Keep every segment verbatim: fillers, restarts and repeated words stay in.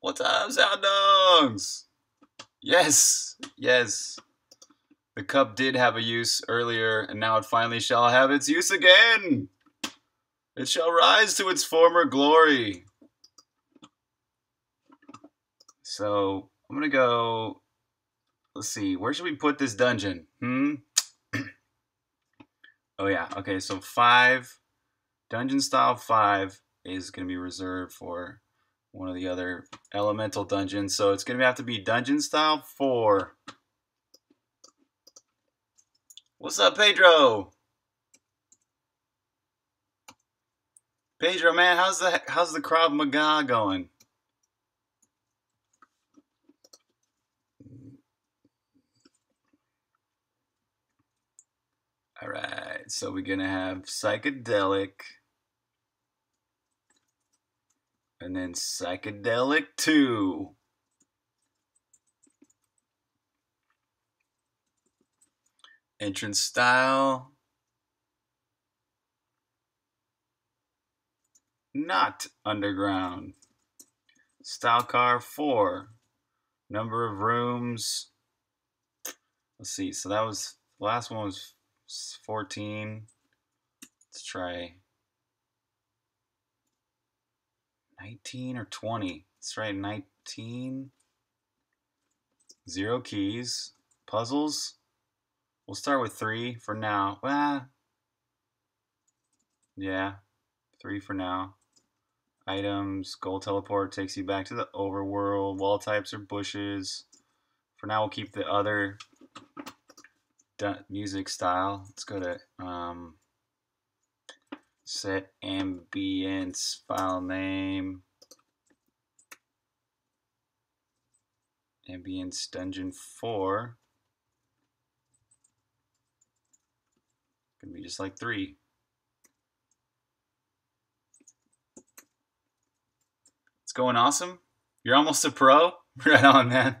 What's up, sound dogs? Yes, yes. The cup did have a use earlier, and now it finally shall have its use again. It shall rise to its former glory. So, I'm gonna go... Let's see, where should we put this dungeon? Hmm? Oh yeah, okay, so five, dungeon style five is gonna be reserved for one of the other elemental dungeons, so it's going to have to be dungeon style four. What's up, Pedro? Pedro, man, how's the how's the Krav Maga going? All right, so we're gonna have psychedelic. And then psychedelic two. Entrance style. Not underground. Style car four. Number of rooms. Let's see. So that was, the last one was fourteen. Let's try nineteen or twenty. That's right, nineteen. Zero keys. Puzzles. We'll start with three for now. Ah. Yeah, three for now. Items. Gold teleport takes you back to the overworld. Wall types are bushes. For now, we'll keep the other music style. Let's go to... Um, set ambience file name ambience dungeon four. Gonna be just like three. It's going awesome. You're almost a pro. Right on, man.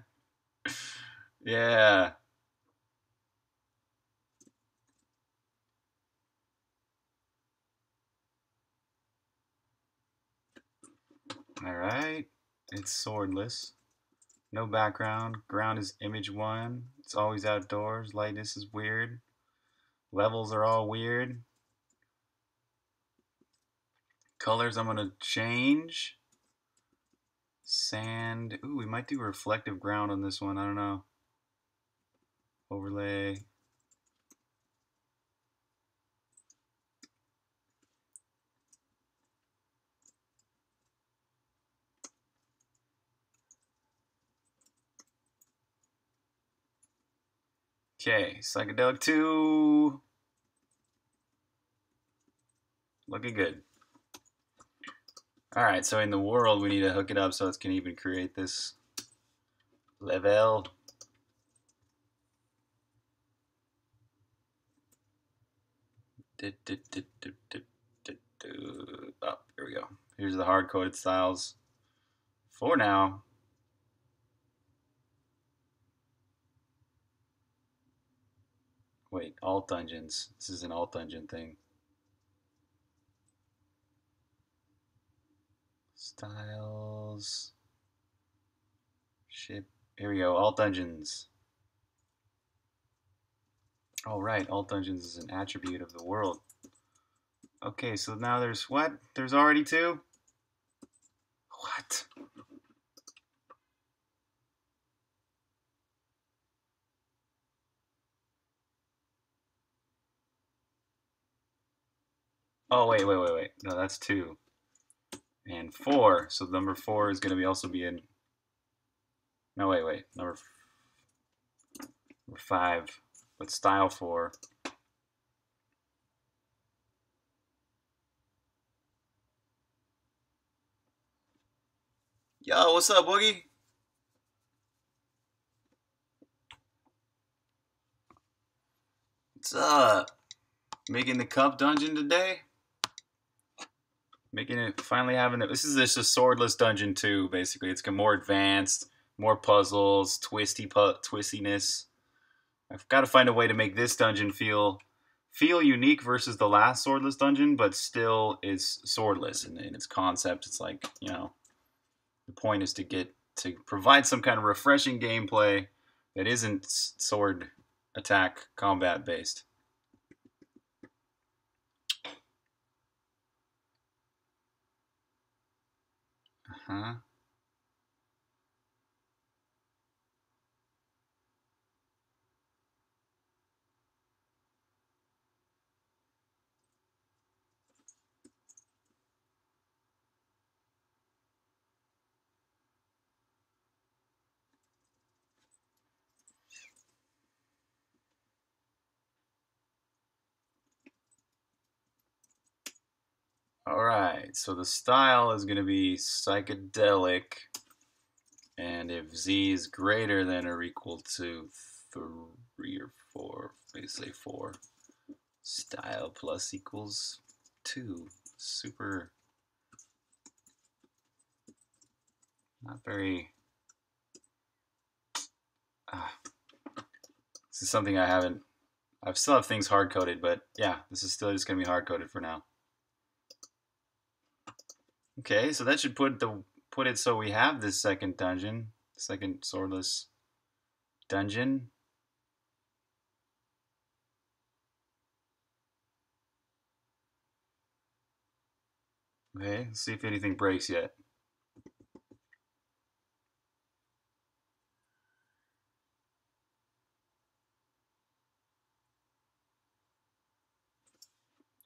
Yeah. Alright, it's swordless, no background, ground is image one, it's always outdoors, lightness is weird, levels are all weird, colors I'm going to change, sand, ooh, we might do reflective ground on this one, I don't know, overlay, okay, psychedelic two. Looking good. All right, so in the world, we need to hook it up so it can even create this level. Do, do, do, do, do, do, do. Oh, here we go. Here's the hard-coded styles for now. Wait, all dungeons. This is an all dungeon thing. Styles. Ship. Here we go. All dungeons. All right. All dungeons is an attribute of the world. Okay, so now there's what? There's already two? What? Oh, wait, wait, wait, wait. No, that's two. And four. So number four is going to be also be in... No, wait, wait. Number, f number five. But style four. Yo, what's up, Boogie? What's up? Making the cup dungeon today? Making it, finally having it. This is just a swordless dungeon too, basically. It's more advanced, more puzzles, twisty pu twistiness. I've got to find a way to make this dungeon feel feel unique versus the last swordless dungeon, but still is swordless in, in its concept. It's like, you know, the point is to get to provide some kind of refreshing gameplay that isn't sword attack combat based. Uh-huh. Alright, so the style is going to be psychedelic, and if Z is greater than or equal to three or four, let's say four, style plus equals two, super, not very, ah, this is something I haven't, I still have things hard-coded, but yeah, this is still just going to be hard-coded for now. Okay, so that should put the put it so we have this second dungeon, second swordless dungeon. Okay, let's see if anything breaks yet.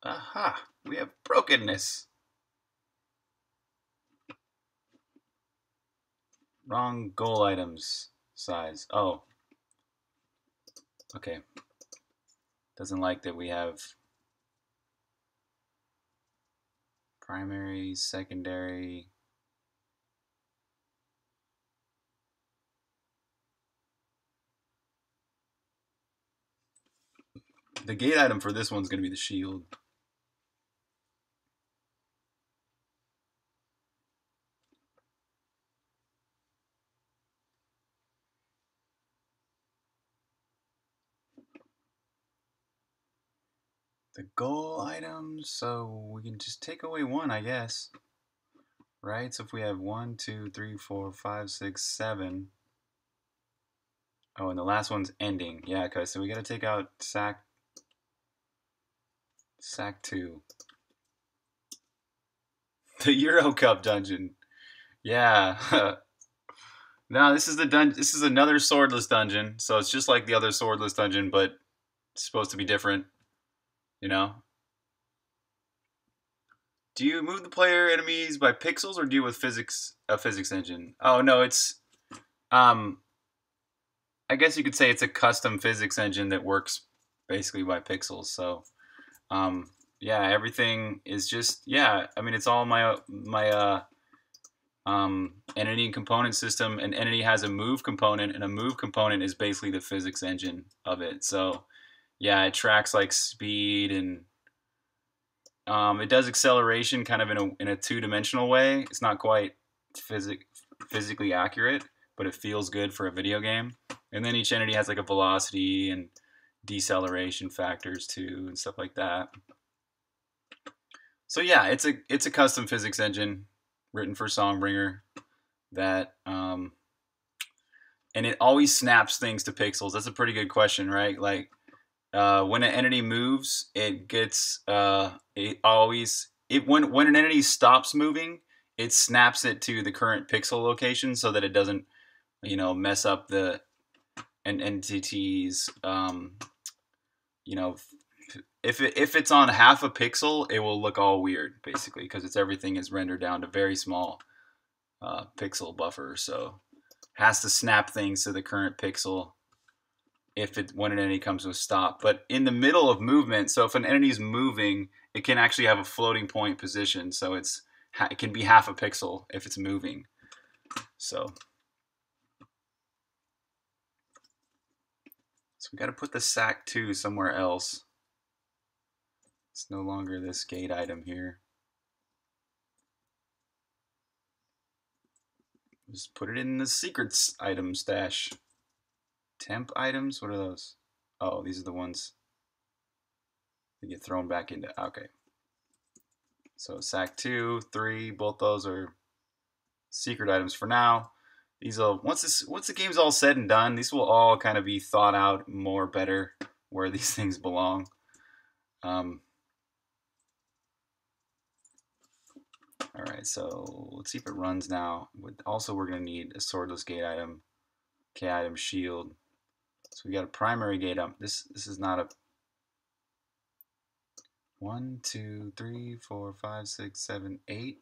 Aha, we have brokenness. Wrong goal items size. Oh. Okay. Doesn't like that we have primary, secondary. The gate item for this one's going to be the shield. The goal items, so we can just take away one, I guess, right? So if we have one, two, three, four, five, six, seven. Oh, and the last one's ending. Yeah, okay, so we gotta take out sack, sack two. The Euro Cup dungeon. Yeah. No, this is the dun. This is another swordless dungeon. So it's just like the other swordless dungeon, but it's supposed to be different. You know? Do you move the player enemies by pixels or do you with physics a physics engine? Oh no, it's um I guess you could say it's a custom physics engine that works basically by pixels. So um yeah, everything is just yeah, I mean it's all my my uh um entity and component system. An entity has a move component and a move component is basically the physics engine of it. So yeah, it tracks like speed and um, it does acceleration kind of in a in a two-dimensional way. It's not quite physic physically accurate, but it feels good for a video game. And then each entity has like a velocity and deceleration factors too and stuff like that. So yeah, it's a it's a custom physics engine written for Songbringer that. Um, and it always snaps things to pixels. That's a pretty good question, right? Like. Uh, when an entity moves, it gets uh, it always it when when an entity stops moving, it snaps it to the current pixel location so that it doesn't, you know, mess up the an entity's um, you know, if it, if it's on half a pixel, it will look all weird basically because it's everything is rendered down to very small uh, pixel buffer, so has to snap things to the current pixel. If it when an entity comes to a stop, but in the middle of movement, so if an entity is moving, it can actually have a floating point position, so it's it can be half a pixel if it's moving. So, so we got to put the sack two somewhere else. It's no longer this gate item here. Just put it in the secrets item stash. Temp items? What are those? Oh, these are the ones that get thrown back into. Okay. So sack two, three, both those are secret items for now. These will once this once the game's all said and done, these will all kind of be thought out more better where these things belong. Um, all right, so let's see if it runs now. Also, we're gonna need a swordless gate item, K item shield. So we got a primary gate item. This this is not a One, two, three, four, five, six, seven, eight.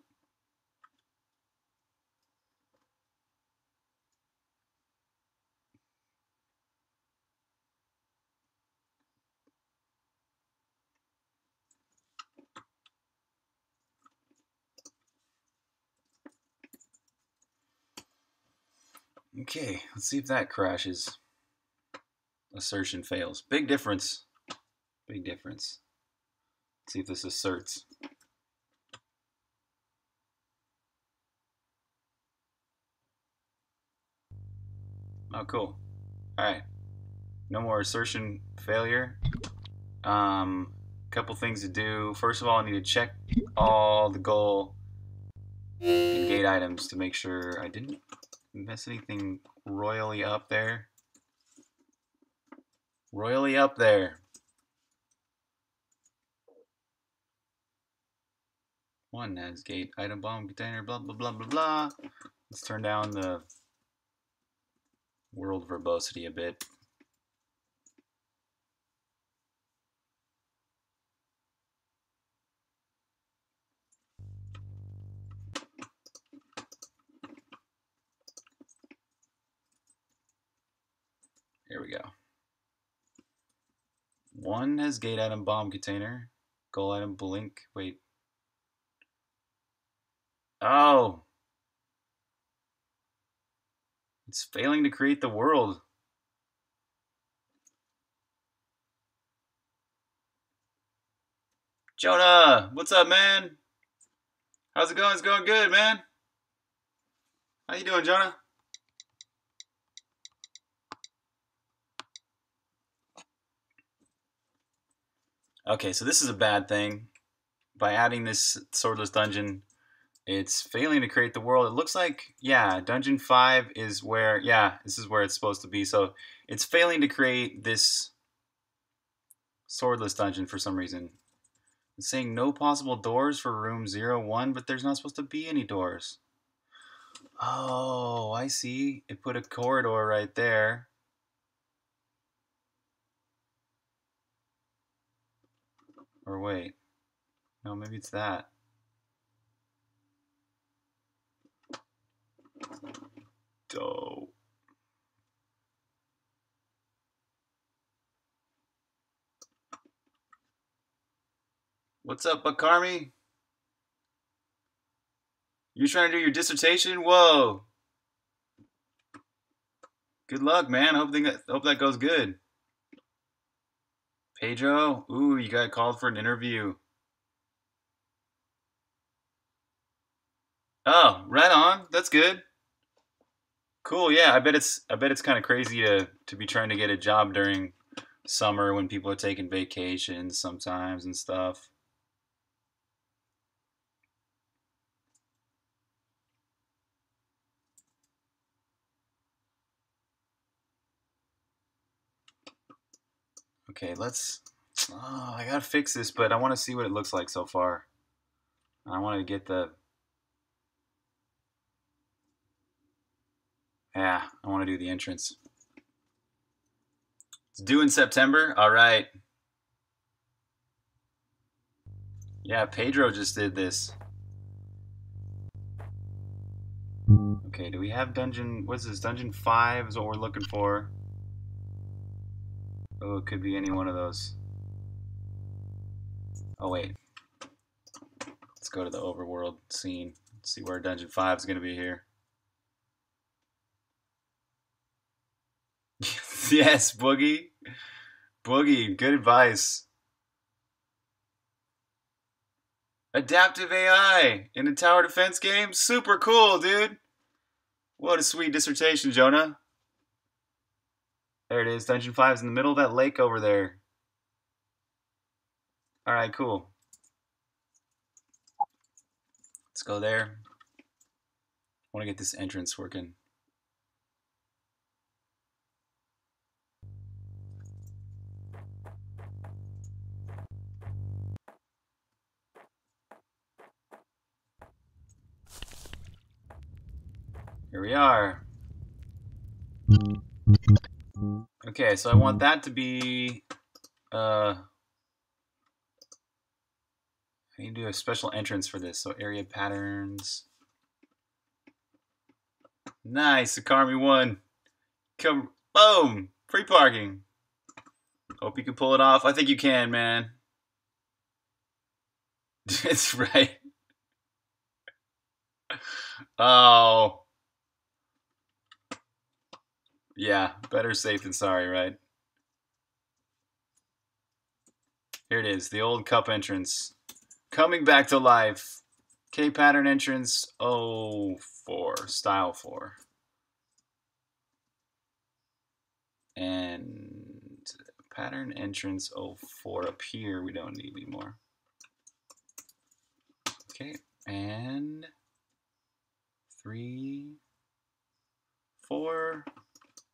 Okay, let's see if that crashes. Assertion fails. Big difference. Big difference. See if this asserts. Oh, cool. All right, no more assertion failure. Um, couple things to do. First of all, I need to check all the goal and gate items to make sure I didn't mess anything royally up there. Royally up there. One has gate item bomb container blah blah blah blah blah. Let's turn down the world verbosity a bit. Here we go. One has gate item bomb container. Goal item blink. Wait. Oh, it's failing to create the world. Jonah, what's up, man? How's it going? It's going good, man. How you doing, Jonah? Okay, so this is a bad thing. By adding this swordless dungeon, it's failing to create the world. It looks like, yeah, dungeon five is where, yeah, this is where it's supposed to be. So it's failing to create this swordless dungeon for some reason. It's saying no possible doors for room zero one, but there's not supposed to be any doors. Oh, I see. It put a corridor right there. Or wait. No, maybe it's that. Dope. What's up, Bakarmi? You trying to do your dissertation? Whoa! Good luck, man. Hope that hope that goes good. Pedro, ooh, you got called for an interview. Oh, right on. That's good. Cool. Yeah, I bet it's I bet it's kind of crazy to to be trying to get a job during summer when people are taking vacations sometimes and stuff. Okay, let's. Oh, I gotta fix this, but I want to see what it looks like so far. I want to get the. Yeah, I want to do the entrance. It's due in September. All right. Yeah, Pedro just did this. Okay, do we have dungeon... What's this? Dungeon five is what we're looking for. Oh, it could be any one of those. Oh, wait. Let's go to the overworld scene. Let's see where dungeon five is going to be here. Yes, Boogie. Boogie, good advice. Adaptive A I in a tower defense game? Super cool, dude. What a sweet dissertation, Jonah. There it is. Dungeon five is in the middle of that lake over there. All right, cool. Let's go there. I want to get this entrance working. Here we are. Okay, so I want that to be, uh, I need to do a special entrance for this. So area patterns. Nice, Akarmi won. Come, boom, free parking. Hope you can pull it off. I think you can, man. That's right. Oh. Yeah, better safe than sorry, right? Here it is, the old cup entrance. Coming back to life. K-pattern entrance, oh four, style four. And pattern entrance oh four up here, we don't need anymore. Okay, and three, four.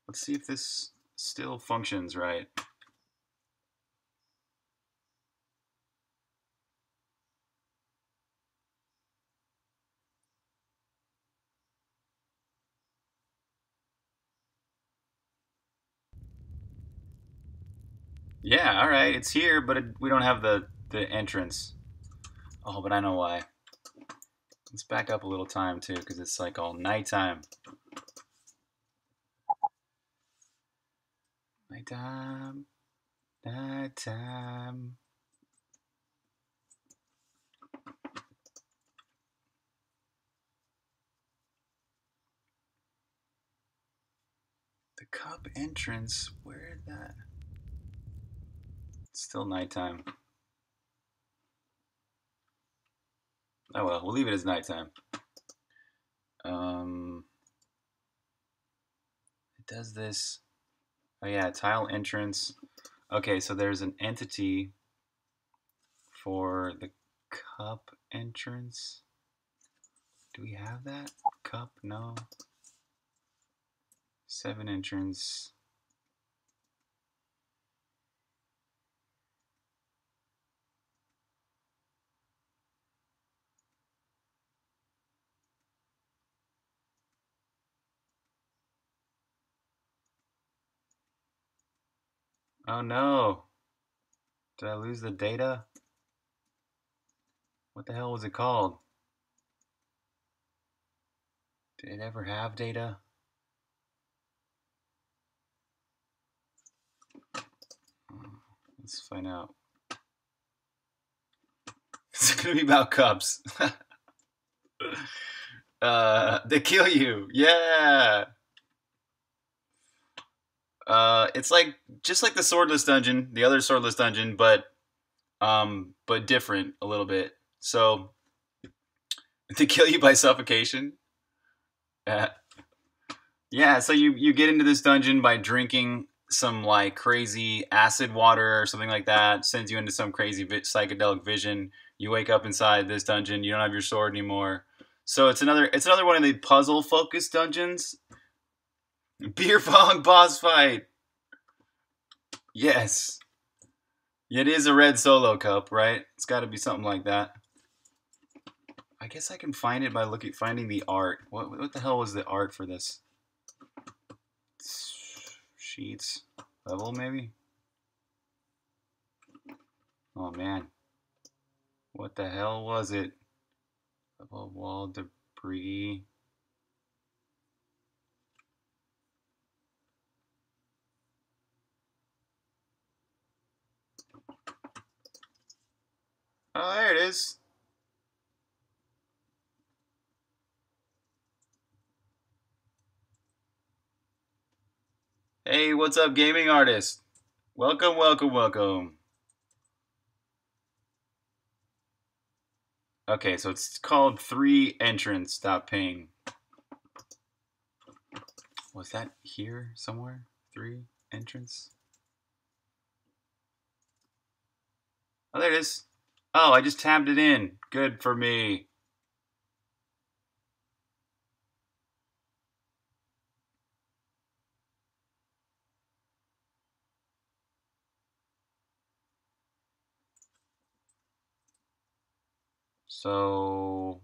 Let's see if this still functions right. Yeah, all right, it's here, but it, we don't have the, the entrance. Oh, but I know why. Let's back up a little time too, because it's like all nighttime. Nighttime, nighttime. The cup entrance, where that? It's still nighttime. Oh well, we'll leave it as nighttime. Um, it does this. Oh yeah, tile entrance. Okay, so there's an entity for the cup entrance. Do we have that? Cup, no. Seven entrance. Oh no, did I lose the data? What the hell was it called? Did it ever have data? Let's find out. It's gonna be about cups. uh, they kill you, yeah! Uh, it's like just like the swordless dungeon, the other swordless dungeon, but um, but different a little bit. So to kill you by suffocation, uh, yeah. So you you get into this dungeon by drinking some like crazy acid water or something like that. Sends you into some crazy vi psychedelic vision. You wake up inside this dungeon. You don't have your sword anymore. So it's another it's another one of the puzzle focused dungeons. Beer pong boss fight. Yes. It is a red solo cup, right? It's got to be something like that. I guess I can find it by looking, finding the art. What, what the hell was the art for this? Sheets. Level, maybe? Oh, man. What the hell was it? Level wall debris. Oh, there it is. Hey, what's up, gaming artists? Welcome, welcome, welcome. Okay, so it's called three entrance. Stop paying. Was that here somewhere? Three entrance? Oh, there it is. Oh, I just tabbed it in. Good for me. So,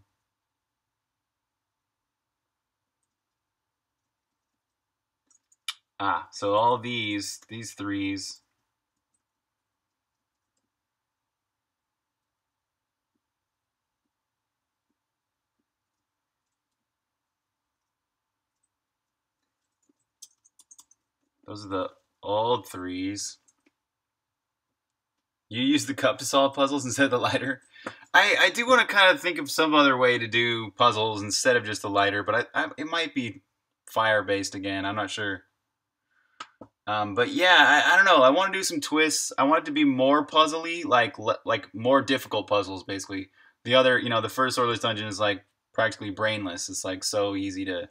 ah, so all these, these threes. Those are the old threes. You use the cup to solve puzzles instead of the lighter? I, I do want to kind of think of some other way to do puzzles instead of just the lighter, but I, I, it might be fire-based again. I'm not sure. Um, but yeah, I, I don't know. I want to do some twists. I want it to be more puzzly, like like more difficult puzzles, basically. The other, you know, the first Swordless Dungeon is like practically brainless. It's like so easy to,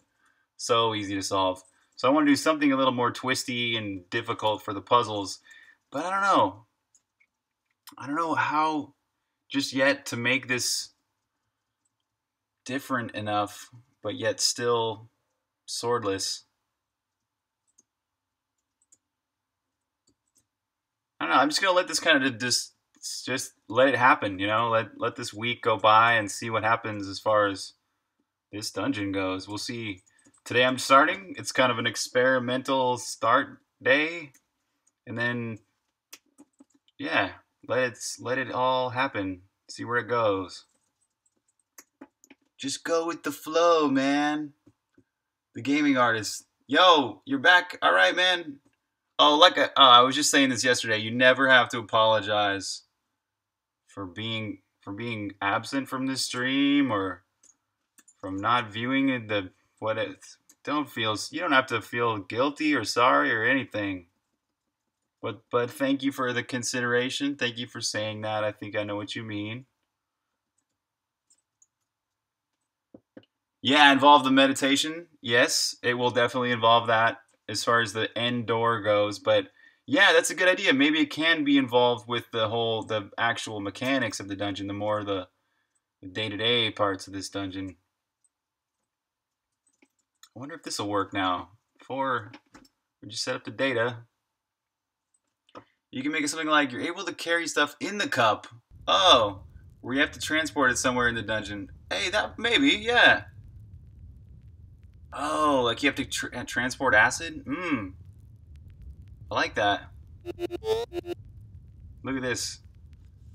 so easy to solve. So I want to do something a little more twisty and difficult for the puzzles, but I don't know. I don't know how just yet to make this different enough, but yet still swordless. I don't know. I'm just going to let this kind of just, just let it happen, you know, let, let this week go by and see what happens as far as this dungeon goes. We'll see. Today I'm starting. It's kind of an experimental start day. And then, yeah. Let's let it all happen. See where it goes. Just go with the flow, man. The gaming artist. Yo, you're back. All right, man. Oh, like I, oh, I was just saying this yesterday. You never have to apologize for being for being absent from this stream or from not viewing it. The what it don't feel. You don't have to feel guilty or sorry or anything. But, but thank you for the consideration. Thank you for saying that. I think I know what you mean. Yeah, involve the meditation. Yes, it will definitely involve that as far as the end door goes. But yeah, that's a good idea. Maybe it can be involved with the whole, the actual mechanics of the dungeon, the more the day-to-day parts of this dungeon. I wonder if this will work now. Before we just set up the data. You can make it something like, you're able to carry stuff in the cup. Oh, where you have to transport it somewhere in the dungeon. Hey, that maybe, yeah. Oh, like you have to tra transport acid? Mmm. I like that. Look at this.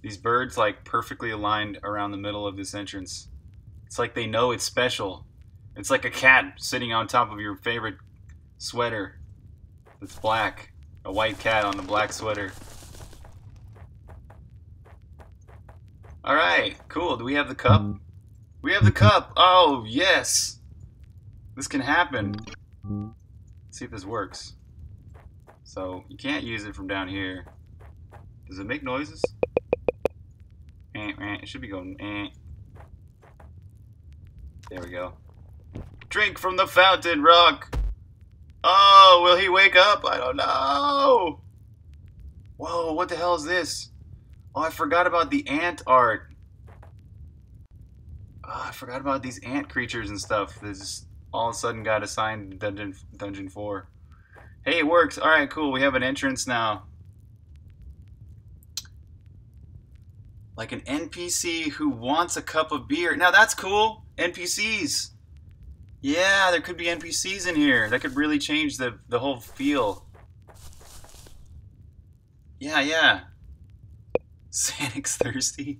These birds, like, perfectly aligned around the middle of this entrance. It's like they know it's special. It's like a cat sitting on top of your favorite sweater that's black. A white cat on the black sweater. Alright, cool. Do we have the cup? We have the cup! Oh, yes! This can happen. Let's see if this works. So, you can't use it from down here. Does it make noises? Eh, eh, it should be going eh. There we go. Drink from the fountain, rock! Oh, will he wake up? I don't know. Whoa, what the hell is this? Oh, I forgot about the ant art. Oh, I forgot about these ant creatures and stuff. This just all of a sudden got assigned dungeon dungeon four. Hey, it works. All right, cool. We have an entrance now. Like an N P C who wants a cup of beer. Now that's cool. N P Cs. Yeah, there could be N P Cs in here. That could really change the, the whole feel. Yeah, yeah. Sanic's thirsty.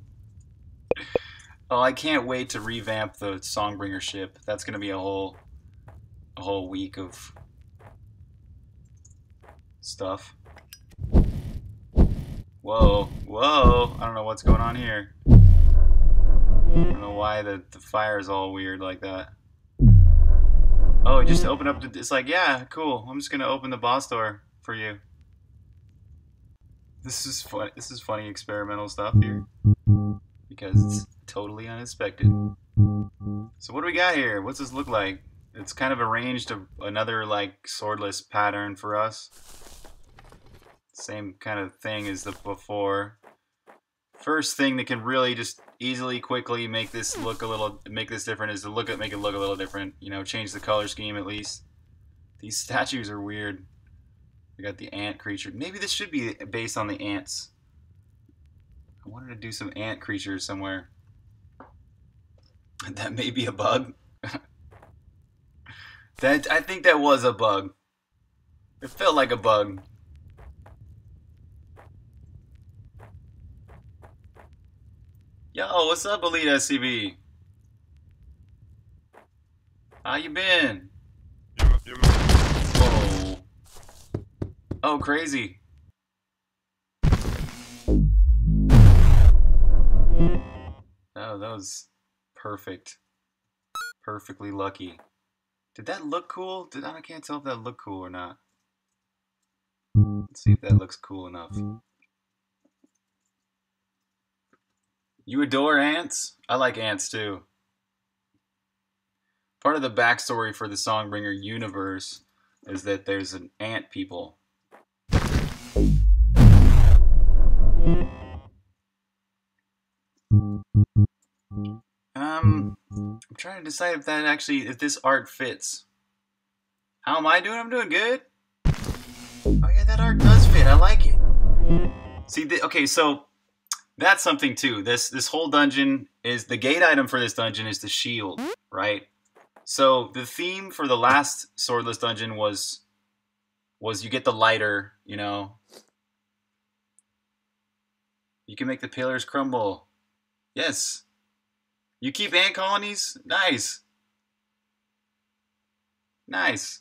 Oh, I can't wait to revamp the Songbringer ship. That's gonna be a whole a whole week of stuff. Whoa, whoa. I don't know what's going on here. I don't know why the, the fire is all weird like that. Oh, just to open up, the, it's like, yeah, cool. I'm just going to open the boss door for you. This is fun. This is funny experimental stuff here because it's totally unexpected. So what do we got here? What's this look like? It's kind of arranged a, another like swordless pattern for us. Same kind of thing as the before. First thing that can really just easily, quickly make this look a little, make this different is to look at, make it look a little different. You know, change the color scheme at least. These statues are weird. We got the ant creature. Maybe this should be based on the ants. I wanted to do some ant creatures somewhere. That may be a bug. That I think that was a bug. It felt like a bug. Yo, what's up, Elite S C B? How you been? You're, you're... Whoa. Oh, crazy. Oh, that was perfect. Perfectly lucky. Did that look cool? Did I can't tell if that looked cool or not. Let's see if that looks cool enough. You adore ants? I like ants too. Part of the backstory for the Songbringer universe is that there's an ant people. Um, I'm trying to decide if that actually, if this art fits. How am I doing? I'm doing good. Oh yeah, that art does fit. I like it. See, the, okay, so that's something too. This this whole dungeon is, the gate item for this dungeon is the shield, right? So the theme for the last swordless dungeon was was you get the lighter, you know. You can make the pillars crumble. Yes. You keep ant colonies? Nice. Nice.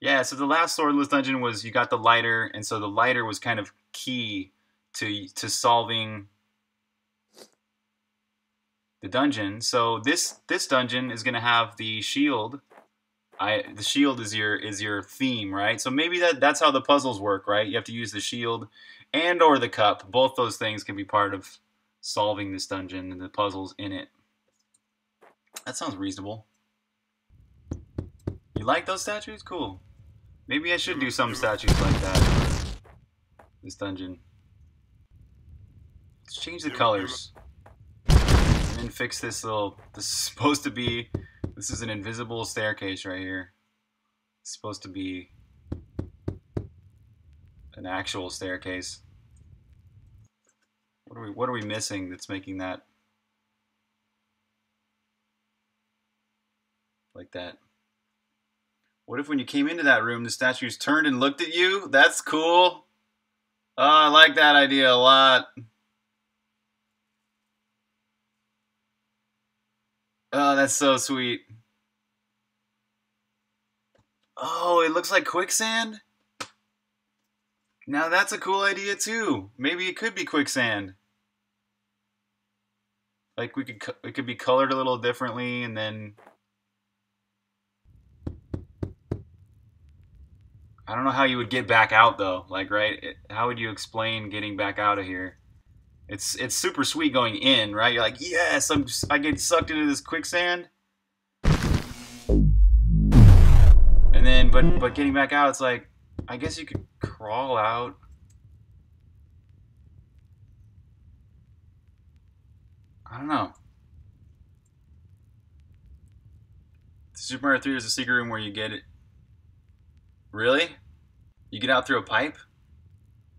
Yeah, so the last swordless dungeon was you got the lighter, and so the lighter was kind of key to to solving the dungeon. So this this dungeon is going to have the shield. I the shield is your is your theme, right? So maybe that that's how the puzzles work, right? You have to use the shield and or the cup. Both those things can be part of solving this dungeon and the puzzles in it. That sounds reasonable. You like those statues? Cool. Maybe I should do some statues like that for this dungeon. Let's change the colors. And then fix this little... This is supposed to be... This is an invisible staircase right here. It's supposed to be... an actual staircase. What are we, what are we missing that's making that like that? What if when you came into that room, the statues turned and looked at you? That's cool. Oh, I like that idea a lot. Oh, that's so sweet. Oh, it looks like quicksand? Now that's a cool idea too. Maybe it could be quicksand. Like we could, it could be colored a little differently, and then I don't know how you would get back out though. Like, right? It, how would you explain getting back out of here? It's it's super sweet going in, right? You're like, yes, I'm just, I get sucked into this quicksand, and then but but getting back out, it's like, I guess you could crawl out. I don't know. Super Mario three is a secret room where you get it. Really? You get out through a pipe?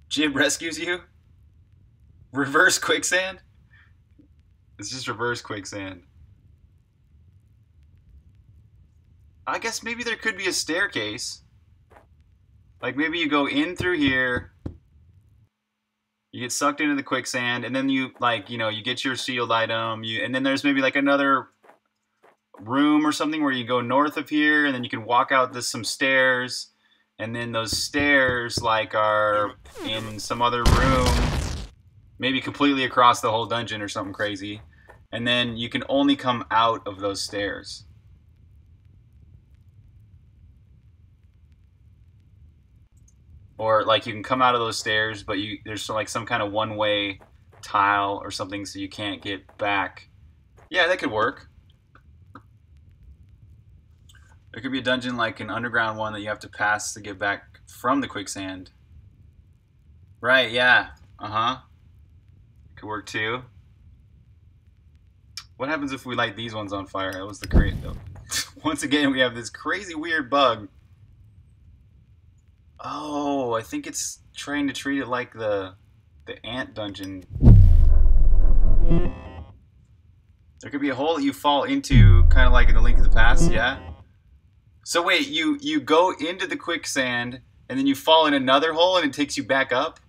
Jib rescues you? Reverse quicksand? It's just reverse quicksand. I guess maybe there could be a staircase. Like, maybe you go in through here, you get sucked into the quicksand, and then you, like, you know, you get your shield item, you, and then there's maybe, like, another room or something where you go north of here, and then you can walk out this some stairs, and then those stairs, like, are in some other room, maybe completely across the whole dungeon or something crazy, and then you can only come out of those stairs. Or like you can come out of those stairs, but you there's like some kind of one-way tile or something, so you can't get back. Yeah, that could work. There could be a dungeon like an underground one that you have to pass to get back from the quicksand. Right, yeah. Uh-huh. Could work too. What happens if we light these ones on fire? That was the crate though. Once again, we have this crazy weird bug. Oh, I think it's trying to treat it like the the ant dungeon. There could be a hole that you fall into, kind of like in the Link to the Past, yeah? So wait, you, you go into the quicksand, and then you fall in another hole, and it takes you back up?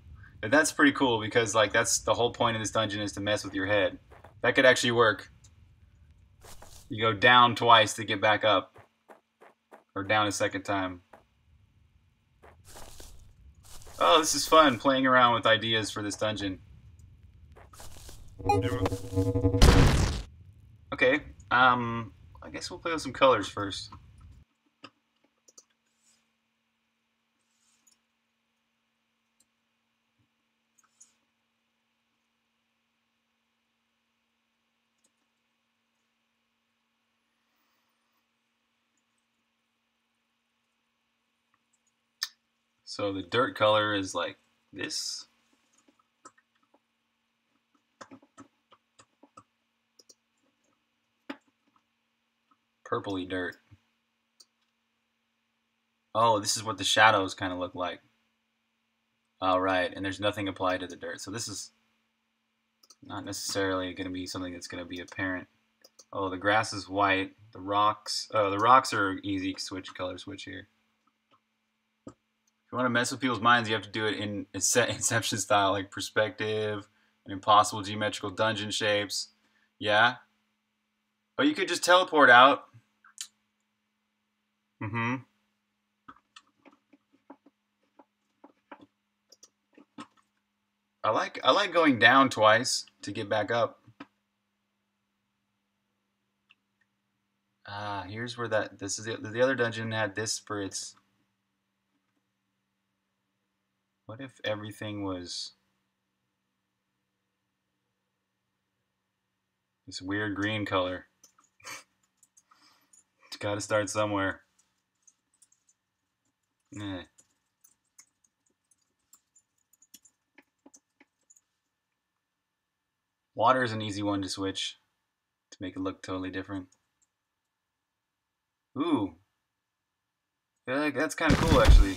And that's pretty cool, because like that's the whole point of this dungeon is to mess with your head. That could actually work. You go down twice to get back up. Or down a second time. Oh, this is fun, playing around with ideas for this dungeon. Okay, um, I guess we'll play with some colors first. So the dirt color is like this. Purpley dirt. Oh, this is what the shadows kind of look like. All right, and there's nothing applied to the dirt. So this is not necessarily going to be something that's going to be apparent. Oh, the grass is white. The rocks, oh, the rocks are easy switch color switch here. You want to mess with people's minds, you have to do it in Inception style, like perspective and impossible geometrical dungeon shapes. Yeah. Or you could just teleport out. Mm-hmm. I like I like going down twice to get back up. Ah, uh, here's where that this is the, the other dungeon had this for its. What if everything was this weird green color? It's gotta start somewhere. Eh. Water is an easy one to switch to make it look totally different. Ooh. Yeah, that's kind of cool actually.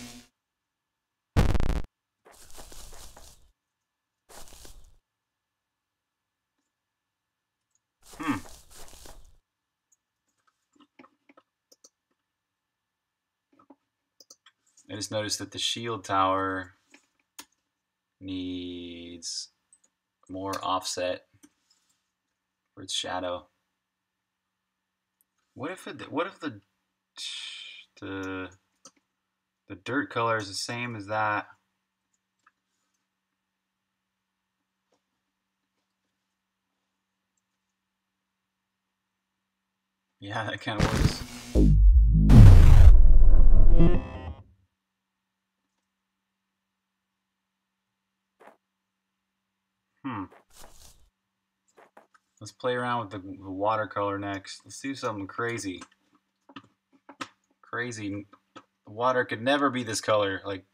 Hmm. I just noticed that the shield tower needs more offset for its shadow. What if it, what if the the the dirt color is the same as that? Yeah, that kind of works. Hmm. Let's play around with the, the watercolor next. Let's do something crazy. Crazy. The water could never be this color. Like,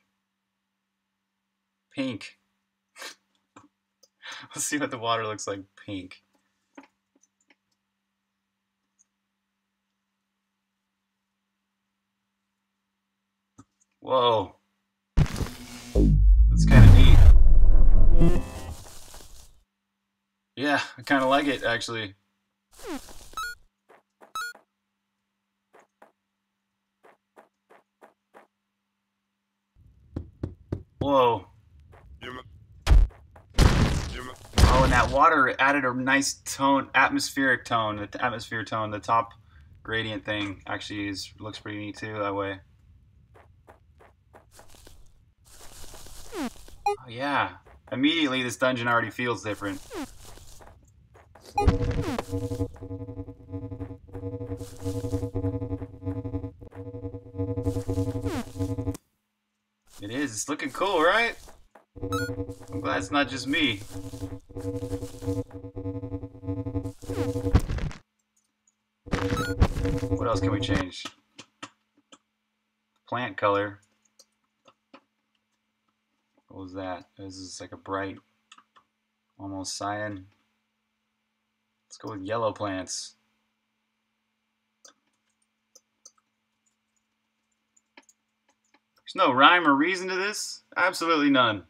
pink. Let's see what the water looks like pink. Whoa, that's kind of neat. Yeah, I kind of like it, actually. Whoa. Oh, and that water added a nice tone, atmospheric tone. The atmosphere tone, the top gradient thing actually is, looks pretty neat, too, that way. Oh, yeah. Immediately, this dungeon already feels different. It is. is. It's looking cool, right? I'm glad it's not just me. What else can we change? Plant color. What was that? This is like a bright, almost cyan. Let's go with yellow plants. There's no rhyme or reason to this. Absolutely none.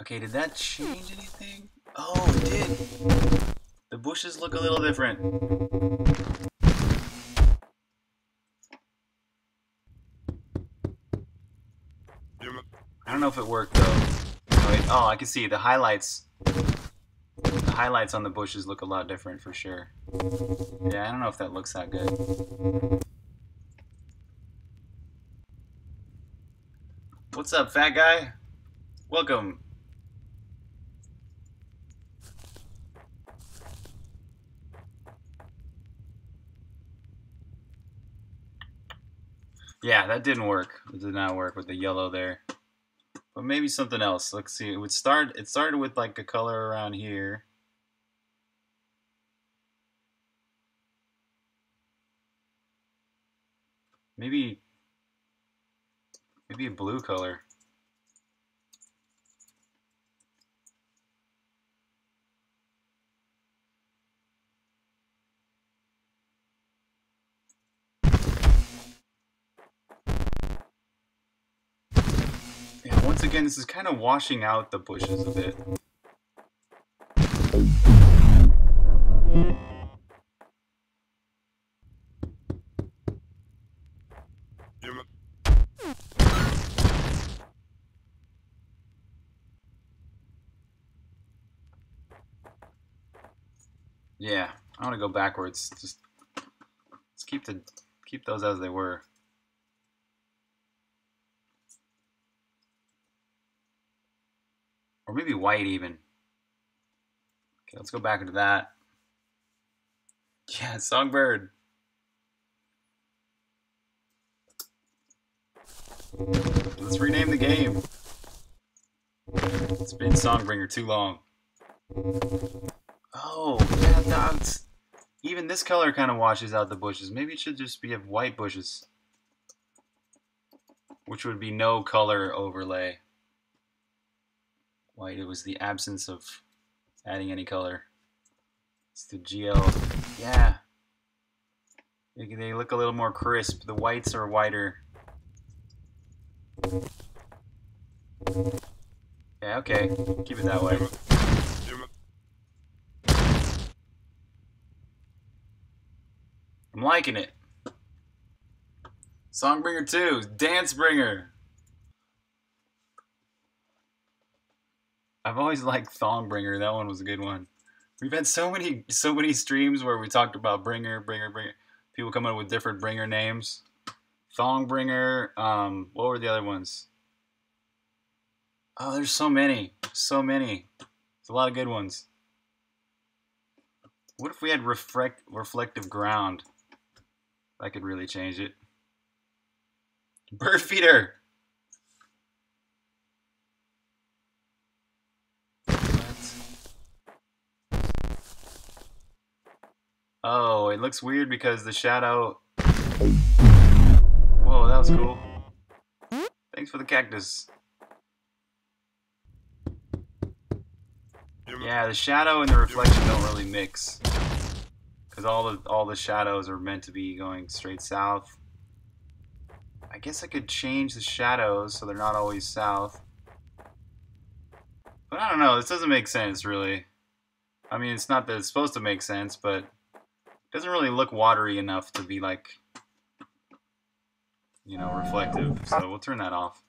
Okay, did that change anything? Oh, it did. The bushes look a little different. I don't know if it worked though. Oh, wait, oh I can see the highlights. The highlights on the bushes look a lot different for sure. Yeah, I don't know if that looks that good. What's up, fat guy? Welcome. Yeah, that didn't work. It did not work with the yellow there. But maybe something else. Let's see. It would start it started with like a color around here. Maybe maybe a blue color. Once again, this is kind of washing out the bushes a bit. Yeah, I want to go backwards. Just let's keep the keep those as they were. Or maybe white even. Okay, let's go back into that. Yeah, songbird. Let's rename the game. It's been Songbringer too long. Oh, yeah, that's, even this color kind of washes out the bushes. Maybe it should just be of white bushes, which would be no color overlay. White, it was the absence of adding any color. It's the G L. Yeah. They look a little more crisp. The whites are whiter. Yeah, okay. Keep it that way. I'm liking it. Songbringer two, Dancebringer. I've always liked Songbringer. That one was a good one. We've had so many so many streams where we talked about bringer, bringer, bringer. People coming up with different bringer names. Songbringer. Um, what were the other ones? Oh, there's so many. So many. There's a lot of good ones. What if we had reflect, reflective ground? That could really change it. Bird feeder. Oh, it looks weird because the shadow... Whoa, that was cool. Thanks for the cactus. Yeah, the shadow and the reflection don't really mix. Because all the, all the shadows are meant to be going straight south. I guess I could change the shadows so they're not always south. But I don't know, this doesn't make sense, really. I mean, it's not that it's supposed to make sense, but... doesn't really look watery enough to be like, you know, reflective. So we'll turn that off.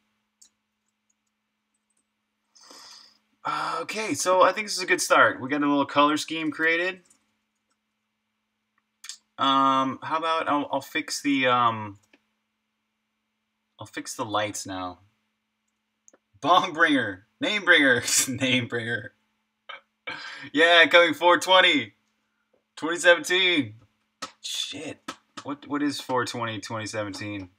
Uh, okay, so I think this is a good start. We got a little color scheme created. Um, how about I'll, I'll fix the um, I'll fix the lights now. Songbringer, name bringer, name bringer. Yeah, coming four twenty. twenty seventeen. Shit. What what is four twenty twenty seventeen?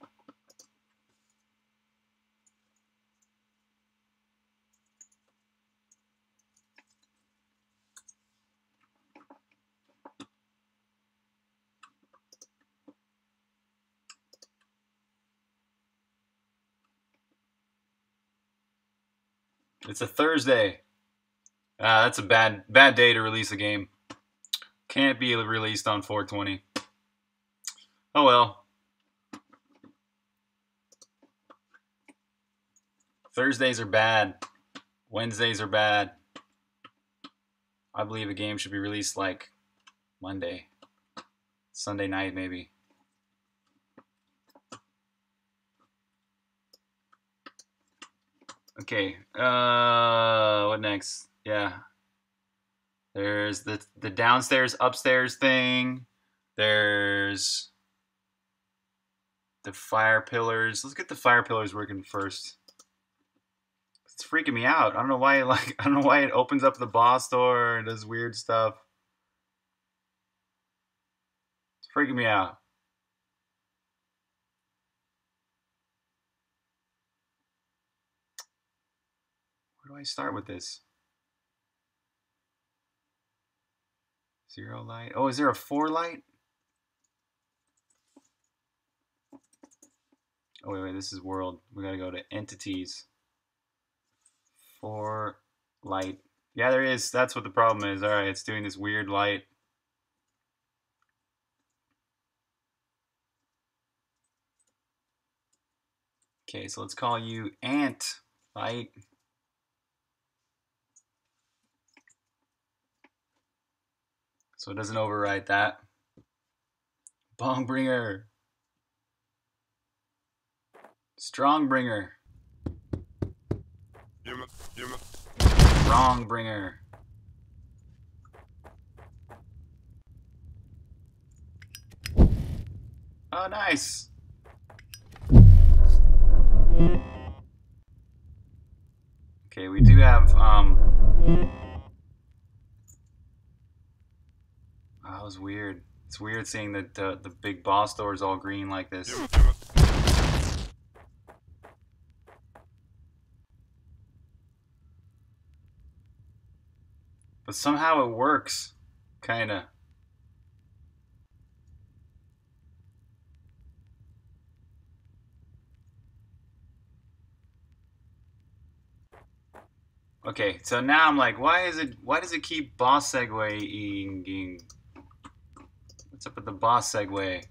It's a Thursday. Ah, that's a bad bad day to release a game. Can't be released on four twenty. Oh well. Thursdays are bad. Wednesdays are bad. I believe a game should be released like Monday. Sunday night maybe. Okay, uh, what next? Yeah. There's the, the downstairs, upstairs thing. There's the fire pillars. Let's get the fire pillars working first. It's freaking me out. I don't know why it, like, I don't know why it opens up the boss door and does weird stuff. It's freaking me out. Where do I start with this? Zero light. Oh, is there a four light? Oh, wait, wait, this is world. We gotta go to entities. Four light. Yeah, there is. That's what the problem is. Alright, it's doing this weird light. Okay, so let's call you Ant Light. So it doesn't override that. Songbringer. Songbringer. Songbringer. Oh, nice. Okay, we do have um that was weird. It's weird seeing that uh, the big boss door is all green like this. But somehow it works. Kinda. Okay, so now I'm like, why is it, why does it keep boss segueing? What's up with the boss segue?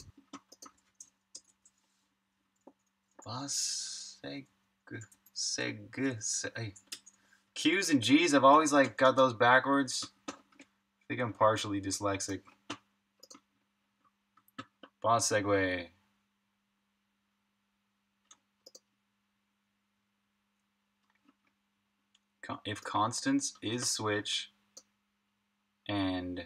Boss seg seg seg. Q's and G's. I've always like got those backwards. I think I'm partially dyslexic. Boss segue. Con if constants is switch and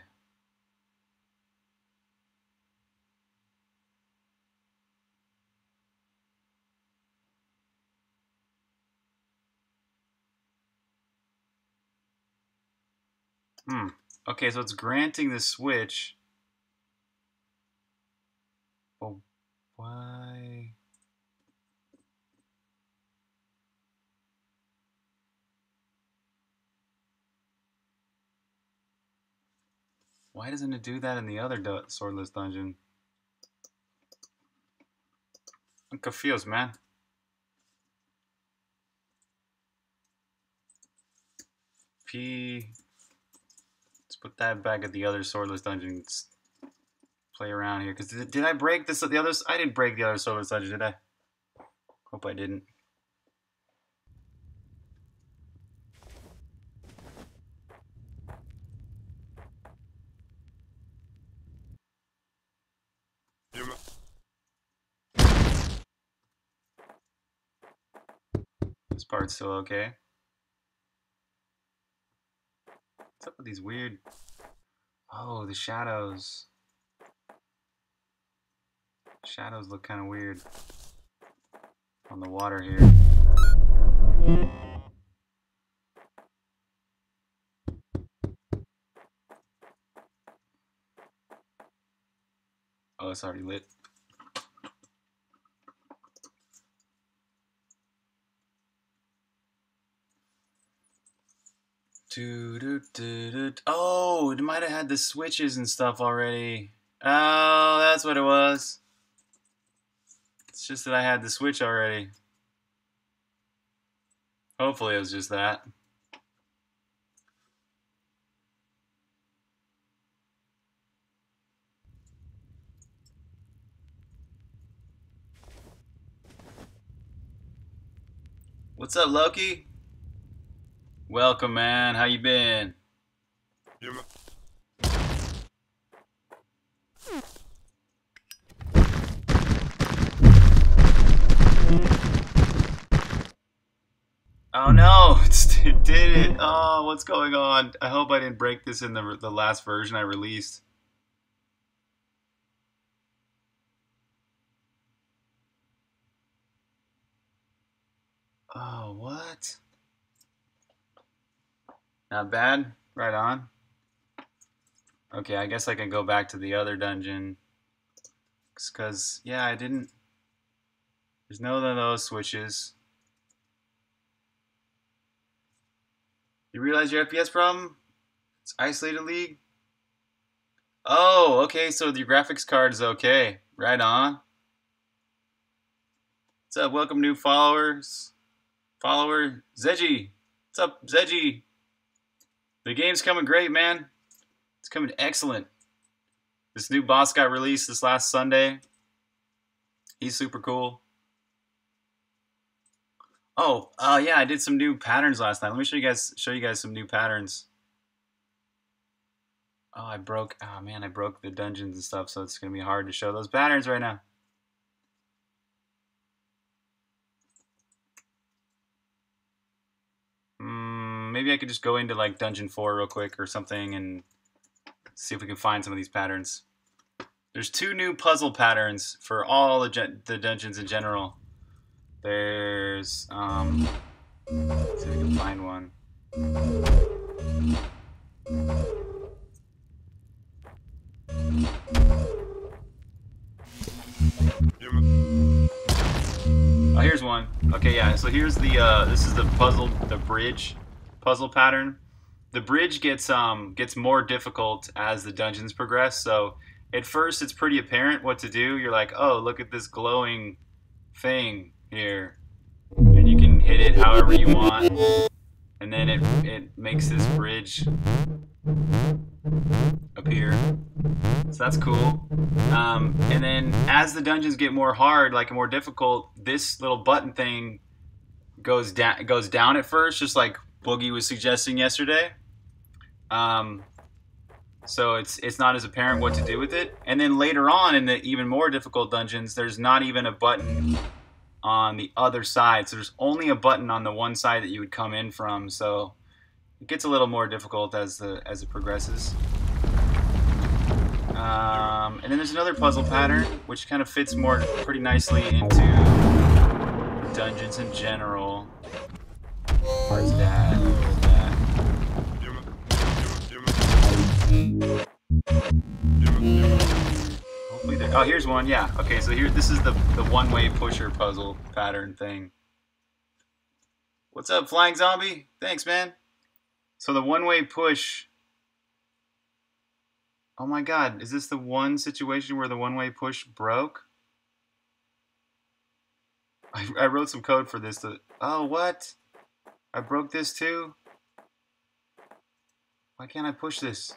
Hmm. Okay, so it's granting the switch. Well, why? Why doesn't it do that in the other swordless dungeon? I'm confused, man. P. Put that back at the other swordless dungeon. Let's play around here. Cause did, did I break this? The other I didn't break the other swordless dungeon, did I? Hope I didn't. This part's still okay. What's up with these weird... Oh, the shadows. Shadows look kind of weird on the water here. Oh, it's already lit. Do, do, do, do, do. Oh, it might have had the switches and stuff already. Oh, that's what it was. It's just that I had the switch already. Hopefully it was just that. What's up, Loki? Welcome, man. How you been? Yeah, man. Oh no, it's, it did it. Oh, what's going on? I hope I didn't break this in the, the last version I released. Oh, what? Not bad. Right on. Okay, I guess I can go back to the other dungeon. Because, yeah, I didn't... There's no one of those switches. You realize your F P S problem? It's isolated league? Oh, okay, so your graphics card is okay. Right on. What's up? Welcome, new followers. Follower, Zedgy. What's up, Zedgy? The game's coming great, man. It's coming excellent. This new boss got released this last Sunday. He's super cool. Oh, uh, yeah, I did some new patterns last night. Let me show you guys show you guys some new patterns. Oh, I broke. Oh man, I broke the dungeons and stuff, so it's gonna be hard to show those patterns right now. Mm, maybe I could just go into like dungeon four real quick or something and see if we can find some of these patterns. There's two new puzzle patterns for all the, the dungeons in general. There's, um, let's see if we can find one. Oh, here's one. Okay, yeah, so here's the, uh, this is the puzzle, the bridge puzzle pattern. The bridge gets, um, gets more difficult as the dungeons progress, so at first it's pretty apparent what to do. You're like, oh, look at this glowing thing here, and you can hit it however you want, and then it, it makes this bridge appear, so that's cool. Um, and then as the dungeons get more hard, like more difficult, this little button thing goes down goes down at first, just like Boogie was suggesting yesterday. Um, so it's it's not as apparent what to do with it, and then later on in the even more difficult dungeons, there's not even a button on the other side, so there's only a button on the one side that you would come in from, so it gets a little more difficult as the as it progresses. Um, and then there's another puzzle pattern which kind of fits more pretty nicely into dungeons in general. Where's that? Where's that? Oh, here's one. Yeah. Okay. So here, this is the the one-way pusher puzzle pattern thing. What's up, Flying Zombie? Thanks, man. So the one-way push. Oh my God! Is this the one situation where the one-way push broke? I I wrote some code for this. To, oh what? I broke this too. Why can't I push this?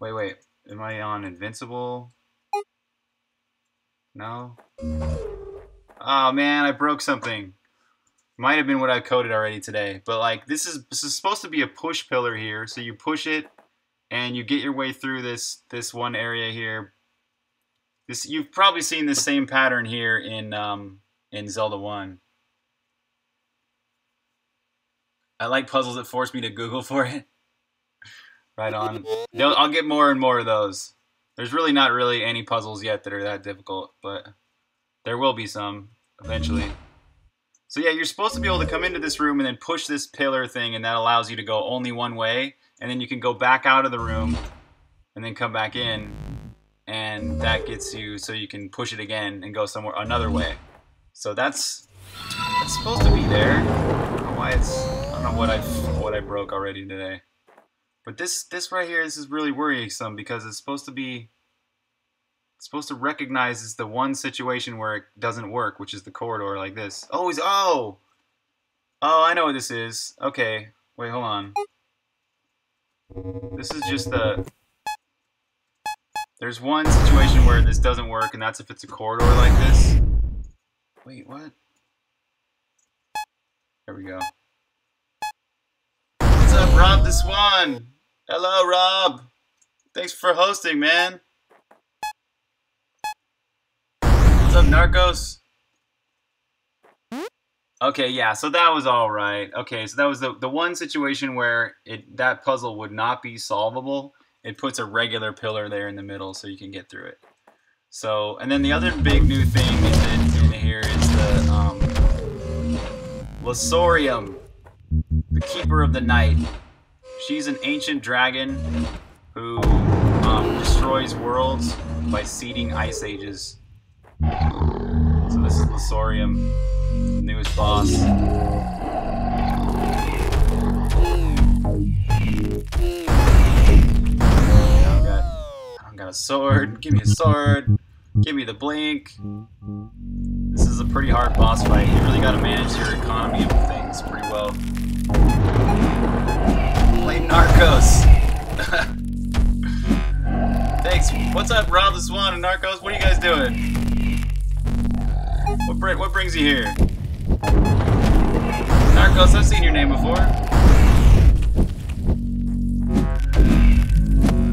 Wait, wait. Am I on Invincible? No? Oh man, I broke something. Might have been what I coded already today, but like this is this is supposed to be a push pillar here, so you push it and you get your way through this this one area here. This you've probably seen this same pattern here in um in Zelda one. I like puzzles that force me to Google for it. Right on. No, I'll get more and more of those. There's really not really any puzzles yet that are that difficult, but there will be some eventually. So yeah, you're supposed to be able to come into this room and then push this pillar thing, and that allows you to go only one way, and then you can go back out of the room and then come back in, and that gets you so you can push it again and go somewhere another way. So that's, that's supposed to be there. I don't know why it's... know what I what I broke already today. But this this right here, this is really worrisome because it's supposed to be it's supposed to recognize is the one situation where it doesn't work, which is the corridor like this. Oh, he's, oh, oh, I know what this is. Okay, wait, hold on. This is just the. There's one situation where this doesn't work, and that's if it's a corridor like this. Wait, what? There we go. What's up, Rob the Swan? Hello, Rob. Thanks for hosting, man. What's up, Narcos? Okay, yeah, so that was all right. Okay, so that was the, the one situation where it that puzzle would not be solvable. It puts a regular pillar there in the middle so you can get through it. So, and then the other big new thing is in here is the um, Lasorium, the Keeper of the Night. She's an ancient dragon who um, destroys worlds by seeding ice ages. So this is Lasorium, the newest boss. Got a sword. Give me a sword. Give me the blink. This is a pretty hard boss fight. You really got to manage your economy of things pretty well. Play Narcos. Thanks. What's up, Rob the Swan and Narcos? What are you guys doing? What, br what brings you here? Narcos, I've seen your name before.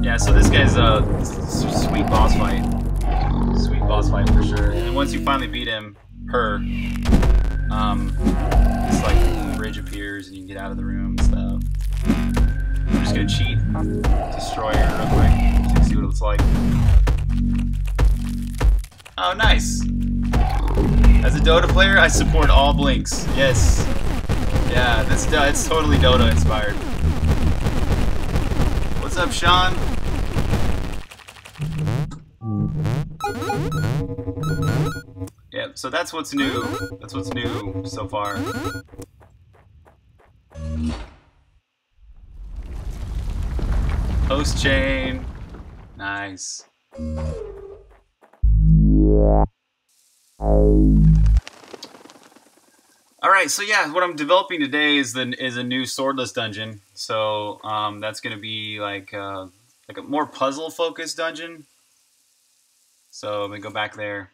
Yeah, so this guy's a sweet boss fight. Sweet boss fight for sure. And then once you finally beat him, her, um, it's like the bridge appears and you can get out of the room and stuff. I'm just gonna cheat, destroy her real quick, to see what it's like. Oh, nice! As a Dota player, I support all blinks. Yes. Yeah, that's it's totally Dota inspired. What's up, Sean? Yeah, so that's what's new. That's what's new so far. Host chain. Nice. Alright, so yeah, what I'm developing today is the, is a new swordless dungeon. So um, that's going to be like, uh, like a more puzzle-focused dungeon. So I'm going to go back there.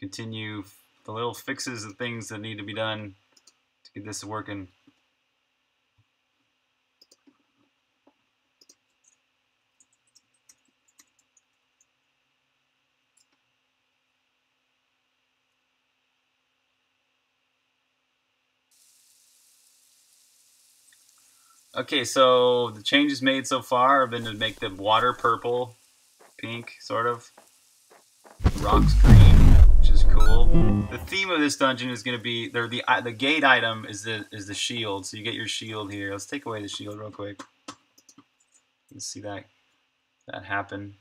Continue the little fixes and things that need to be done to get this working. Okay, so the changes made so far have been to make the water purple, pink, sort of. The rocks green. Is cool. The theme of this dungeon is going to be there. The the gate item is the is the shield. So you get your shield here. Let's take away the shield real quick. Let's see that that happen.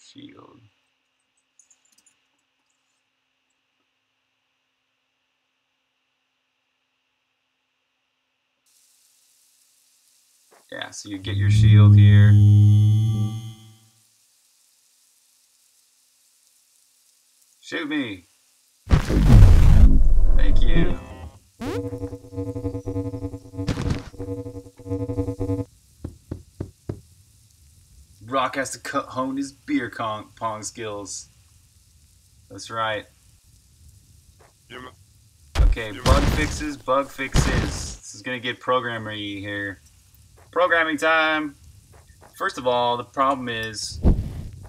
Shield. Yeah, so you get your shield here. Shoot me! Thank you. Rock has to cut, hone his beer con pong skills. That's right. Okay, bug fixes, bug fixes. This is gonna get programmery here. Programming time! First of all, the problem is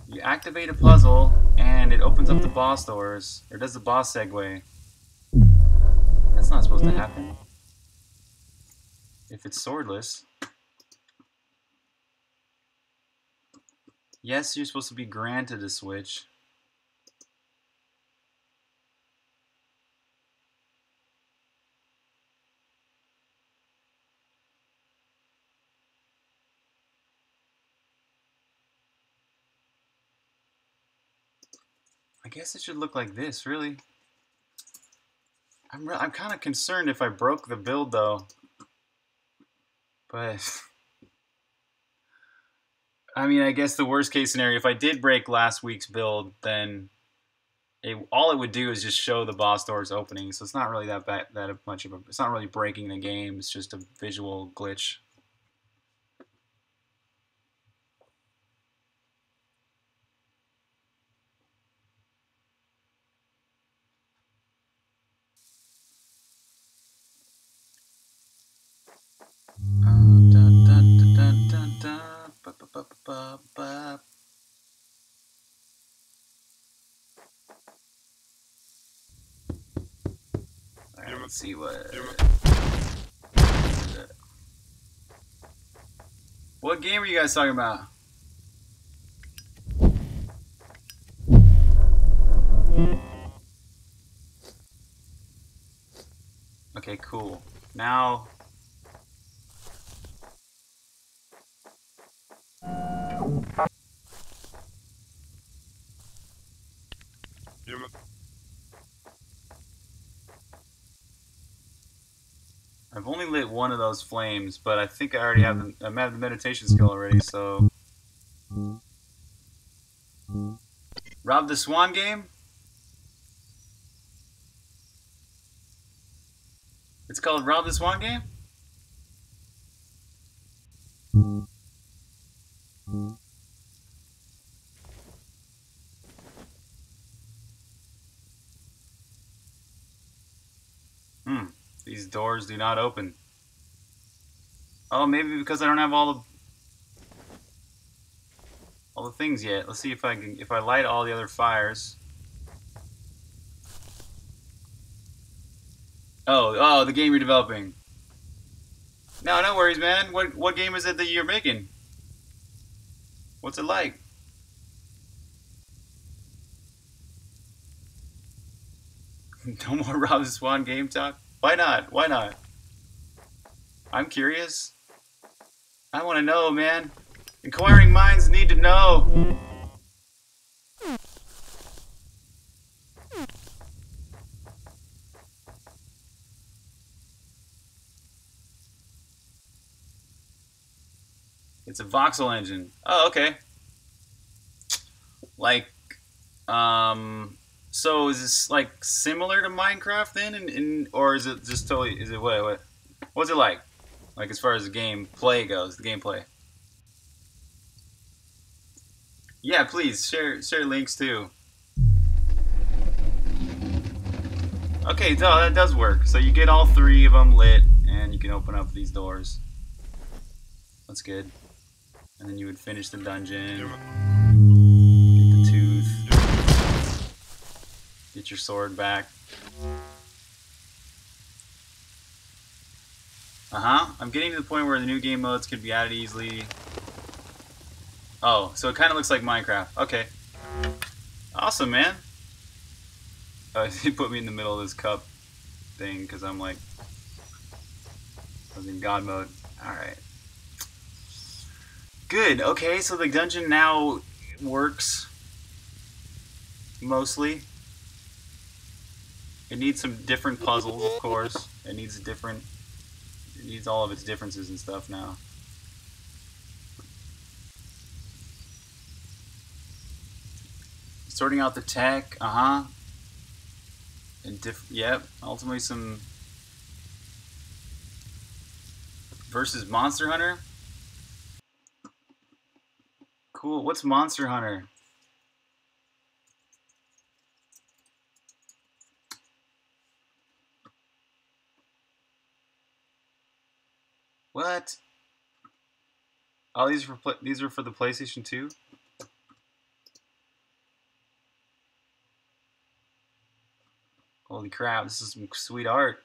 you activate a puzzle and it opens up the boss doors, or does the boss segue. That's not supposed to happen. If it's swordless. Yes, you're supposed to be granted a switch. guess it should look like this, really. I'm, re I'm kind of concerned if I broke the build, though. But, I mean, I guess the worst case scenario, if I did break last week's build, then it, all it would do is just show the boss doors opening. So it's not really that bad, that much of a, it's not really breaking the game. It's just a visual glitch. Alright, let's see what... What game are you guys talking about? Okay, cool. Now... I've only lit one of those flames, but I think I already have the, I'm at the meditation skill already, so... Rob the Swan game? It's called Rob the Swan game? Hmm. These doors do not open. Oh, maybe because I don't have all the all the things yet. Let's see if I can if I light all the other fires. Oh, oh, the game you're developing. No, no worries, man. What what game is it that you're making? What's it like? No more Rob the Swan game talk? Why not? Why not? I'm curious. I want to know, man. Inquiring minds need to know. It's a voxel engine. Oh, okay. Like, um... So is this like similar to Minecraft then, and, and or is it just totally? Is it what? What? What's it like? Like as far as the game play goes, the gameplay. Yeah, please share share links too. Okay, so that does work. So you get all three of them lit, and you can open up these doors. That's good. And then you would finish the dungeon. Get your sword back. Uh-huh. I'm getting to the point where the new game modes could be added easily. Oh, so it kind of looks like Minecraft. Okay. Awesome, man. Oh, he put me in the middle of this cup thing because I'm like... I was in God mode. Alright. Good. Okay, so the dungeon now works. Mostly. It needs some different puzzles, of course. It needs a different... It needs all of its differences and stuff now. Sorting out the tech, uh-huh. And diff... Yep, ultimately some... Versus Monster Hunter? Cool, what's Monster Hunter? What? Oh, these were these were for the PlayStation two. Holy crap! This is some sweet art.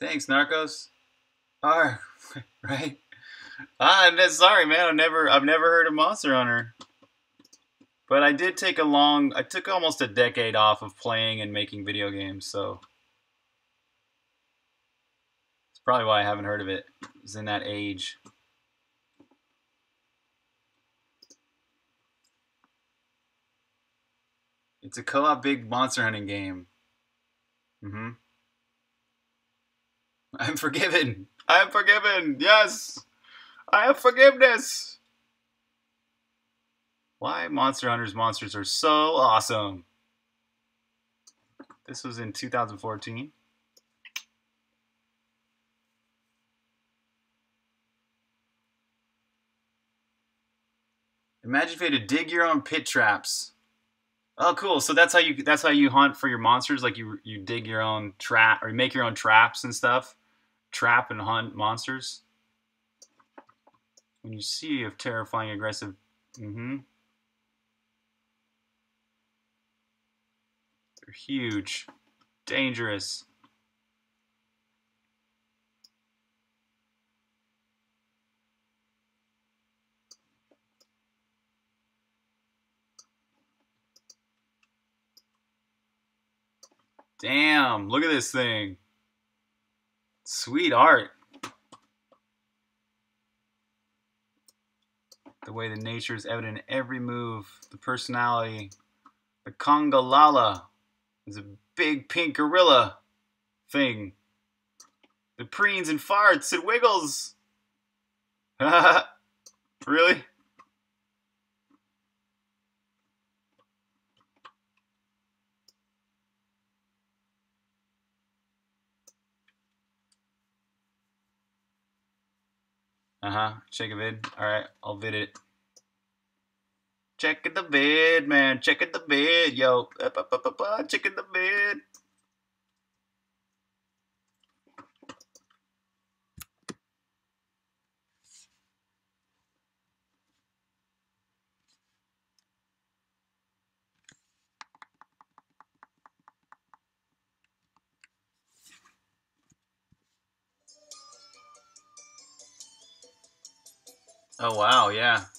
Thanks, Narcos. Are right. Ah, sorry, man. I've never, I've never heard of Monster Hunter, but I did take a long, I took almost a decade off of playing and making video games, so Probably why I haven't heard of it. It was in that age. It's a co-op big monster hunting game. Mm-hmm. I'm forgiven. I'm forgiven. Yes. I have forgiveness. Why Monster Hunter's monsters are so awesome. This was in two thousand fourteen. Imagine if you had to dig your own pit traps. Oh, cool. So that's how you that's how you hunt for your monsters. Like you you dig your own trap, or you make your own traps and stuff. Trap and hunt monsters. When you see a terrifying aggressive, mm-hmm. They're huge, dangerous. Damn, look at this thing. Sweet art. The way the nature is evident in every move. The personality. The Kongalala is a big pink gorilla thing. The preens and farts and wiggles. Really? Uh-huh. Check a vid. Alright, I'll vid it. Check the vid, man. Check the vid, yo. Up, up, up, up, up. Check the vid. Oh, wow, yeah.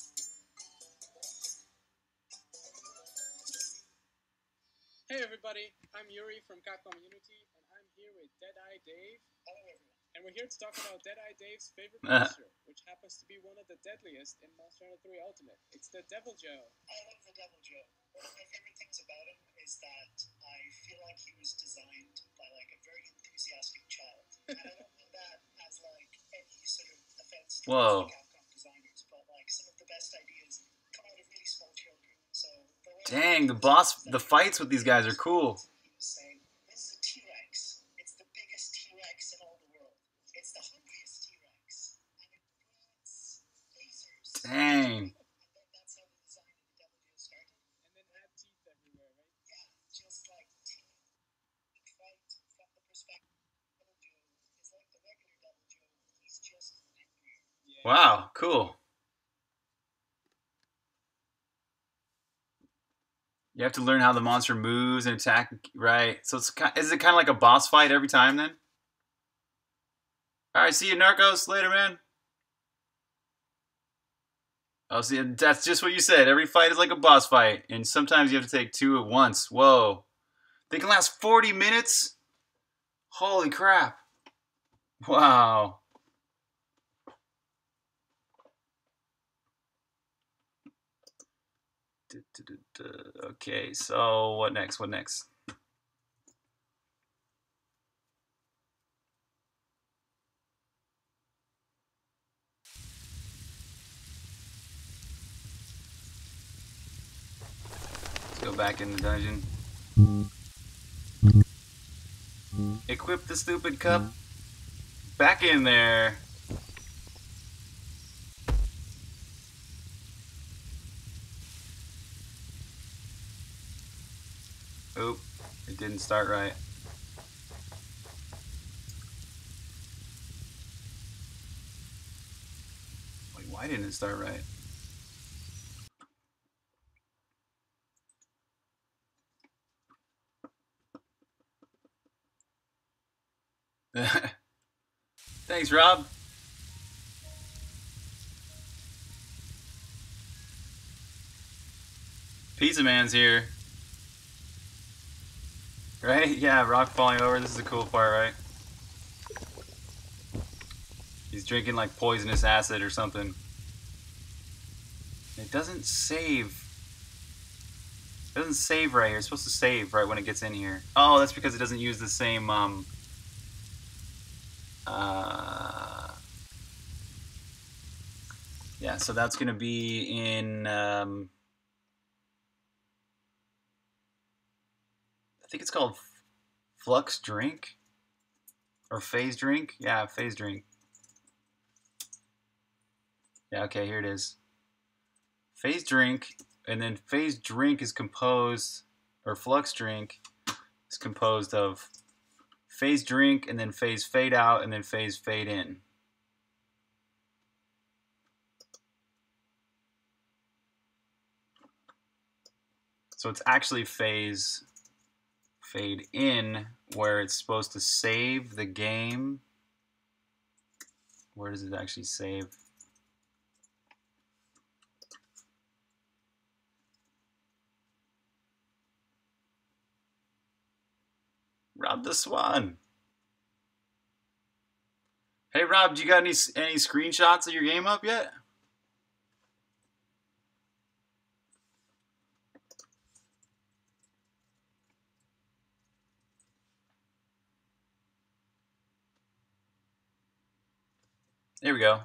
Hey, everybody. I'm Yuri from Capcom Unity, and I'm here with Deadeye Dave. And we're here to talk about Deadeye Dave's favorite monster, which happens to be one of the deadliest in Monster Hunter three Ultimate. It's the Devil Joe. I love the Devil Joe. One of my favorite things about him is that I feel like he was designed by, like, a very enthusiastic child. And I don't mean that as, like, any sort of offense to Whoa. Capcom. Dang, the boss, the fights with these guys are cool. This is a T-Rex. It's the biggest T-Rex in all the world. It's the hungriest T-Rex. And it breeds lasers. Dang. That's how the design of the Devil Joe started. And then had teeth everywhere, right? Yeah, just like teeth. Right from the perspective of Devil Joe, it's like the regular Devil Joe. He's just angry. Wow, cool. You have to learn how the monster moves and attack, right? So it's is it kind of like a boss fight every time then? All right, see you, Narcos. Later, man. Oh, see, that's just what you said. Every fight is like a boss fight, and sometimes you have to take two at once. Whoa. They can last forty minutes? Holy crap. Wow. Okay, so what next? What next? Let's go back in the dungeon. Equip the stupid cup. Back in there. Oop, it didn't start right. Wait, why didn't it start right? Thanks, Rob. Pizza Man's here. Right? Yeah, rock falling over. This is the cool part, right? He's drinking like poisonous acid or something. It doesn't save. It doesn't save right here. It's supposed to save right when it gets in here. Oh, that's because it doesn't use the same, um... Uh... yeah, so that's going to be in, um... I think it's called Flux Drink? Or Phase Drink? Yeah, Phase Drink. Yeah, okay, here it is. Phase Drink... and then phase drink is composed, or flux drink is composed of phase drink, and then phase fade out, and then phase fade in. So it's actually phase fade in where it's supposed to save the game. Where does it actually save? Rob the Swan. Hey Rob, do you got any any screenshots of your game up yet? There we go.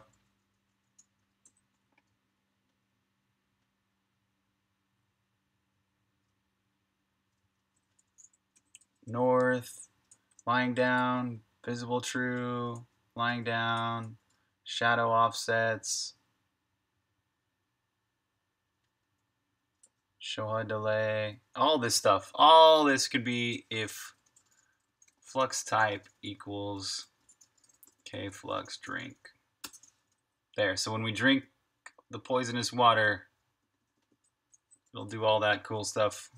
North, lying down, visible true, lying down, shadow offsets, show a delay, all this stuff. All this could be if flux type equals kflux drink. There, so when we drink the poisonous water, it'll do all that cool stuff.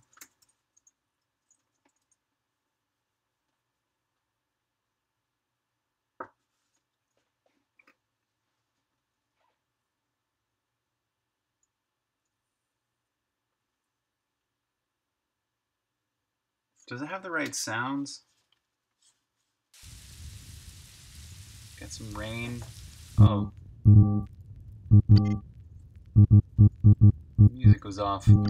Does it have the right sounds? Got some rain. Oh. Music goes off. Hmm,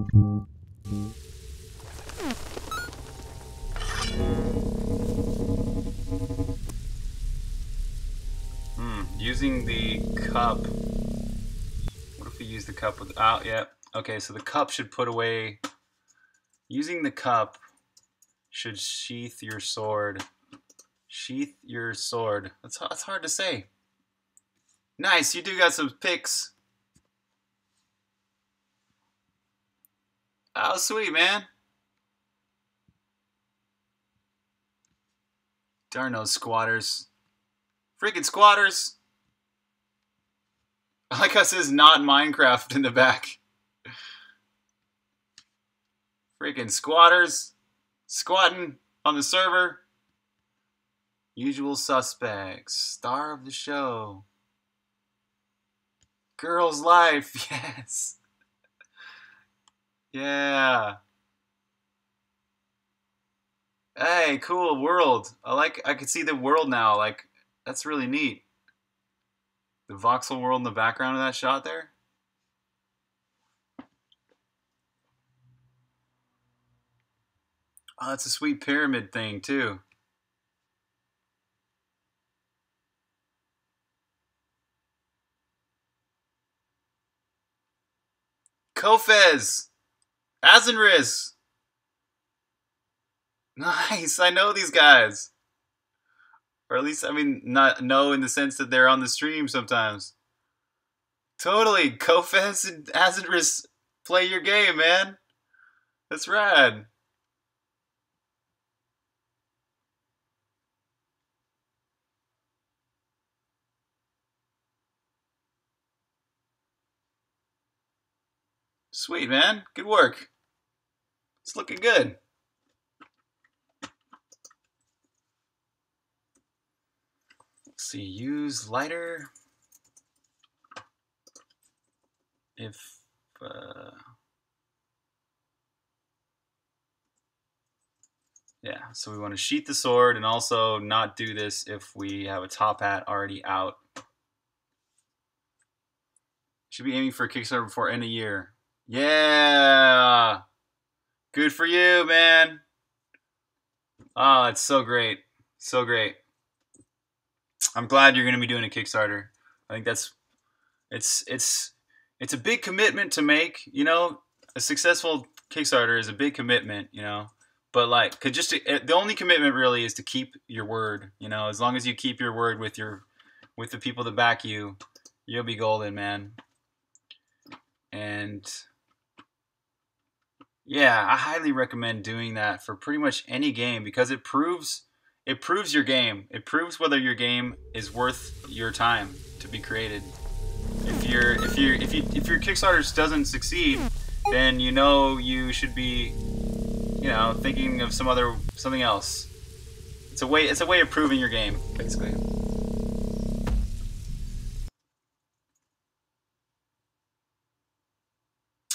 using the cup. What if we use the cup with, oh, yeah. Okay, so the cup should put away, using the cup should sheath your sword. Sheath your sword. That's, that's hard to say. Nice, you do got some picks. Oh, sweet, man. Darn those squatters. Freaking squatters. I like how it says not Minecraft in the back. Freaking squatters. Squatting on the server. Usual suspects. Star of the show. Girl's life. Yes. Yeah. Hey, cool world. I like. I can see the world now. Like, that's really neat. The voxel world in the background of that shot there. Oh, that's a sweet pyramid thing, too. Kofez! Azenris! Nice, I know these guys. Or at least, I mean, not know in the sense that they're on the stream sometimes. Totally, Kofez and Azenris play your game, man. That's rad. Sweet, man. Good work. It's looking good. Let's see, use lighter. If, uh... yeah, so we want to sheath the sword and also not do this if we have a top hat already out. Should be aiming for a Kickstarter before end of year. Yeah. Good for you, man. Oh, it's so great. So great. I'm glad you're going to be doing a Kickstarter. I think that's, it's, it's, it's a big commitment to make, you know, a successful Kickstarter is a big commitment, you know, but like, could just, the only commitment really is to keep your word, you know, as long as you keep your word with your, with the people that back you, you'll be golden, man. And yeah, I highly recommend doing that for pretty much any game because it proves, it proves your game. It proves whether your game is worth your time to be created. If your if you if you if your Kickstarter doesn't succeed, then you know you should be, you know, thinking of some other something else. It's a way it's a way of proving your game, basically.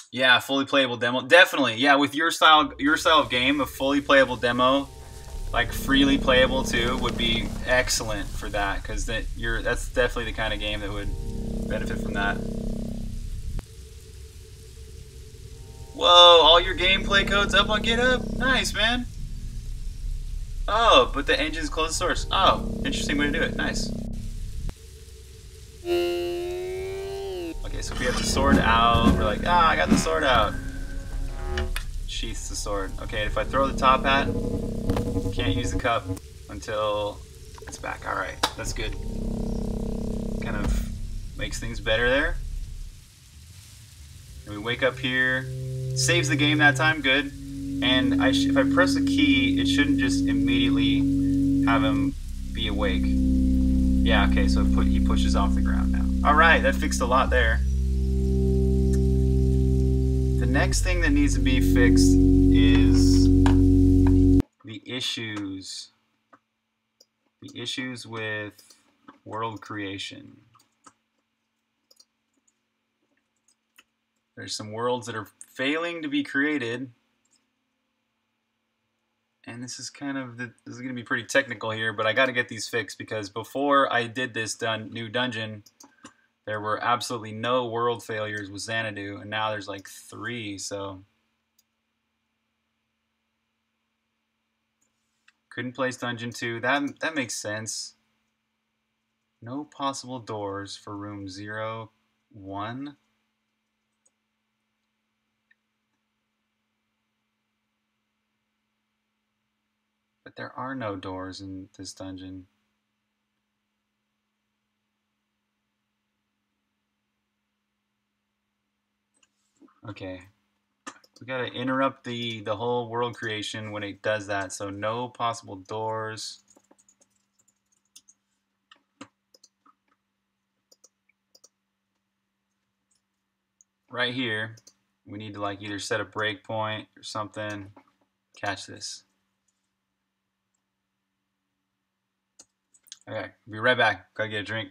Yeah, fully playable demo. Definitely. Yeah, with your style your style of game, a fully playable demo, like freely playable too, would be excellent for that because that you're that's definitely the kind of game that would benefit from that. Whoa! All your gameplay codes up on GitHub. Nice, man. Oh, but the engine's closed source. Oh, interesting way to do it. Nice. Okay, so if we have the sword out, we're like, ah, I got the sword out. Sheath the sword. Okay, if I throw the top hat. Can't use the cup until it's back. Alright, that's good. Kind of makes things better there. And we wake up here. Saves the game that time, good. And I sh if I press a key, it shouldn't just immediately have him be awake. Yeah, okay, so put he pushes off the ground now. Alright, that fixed a lot there. The next thing that needs to be fixed is issues the issues with world creation. There's some worlds that are failing to be created, and this is kind of the, this is gonna be pretty technical here, but I got to get these fixed because before I did this dun new dungeon there were absolutely no world failures with Xanadu, and now there's like three, so couldn't place dungeon two. That that makes sense. No possible doors for room zero one. But there are no doors in this dungeon. Okay. We gotta interrupt the, the whole world creation when it does that, so no possible doors. Right here, we need to like either set a breakpoint or something. Catch this. Okay, be right back. Gotta get a drink.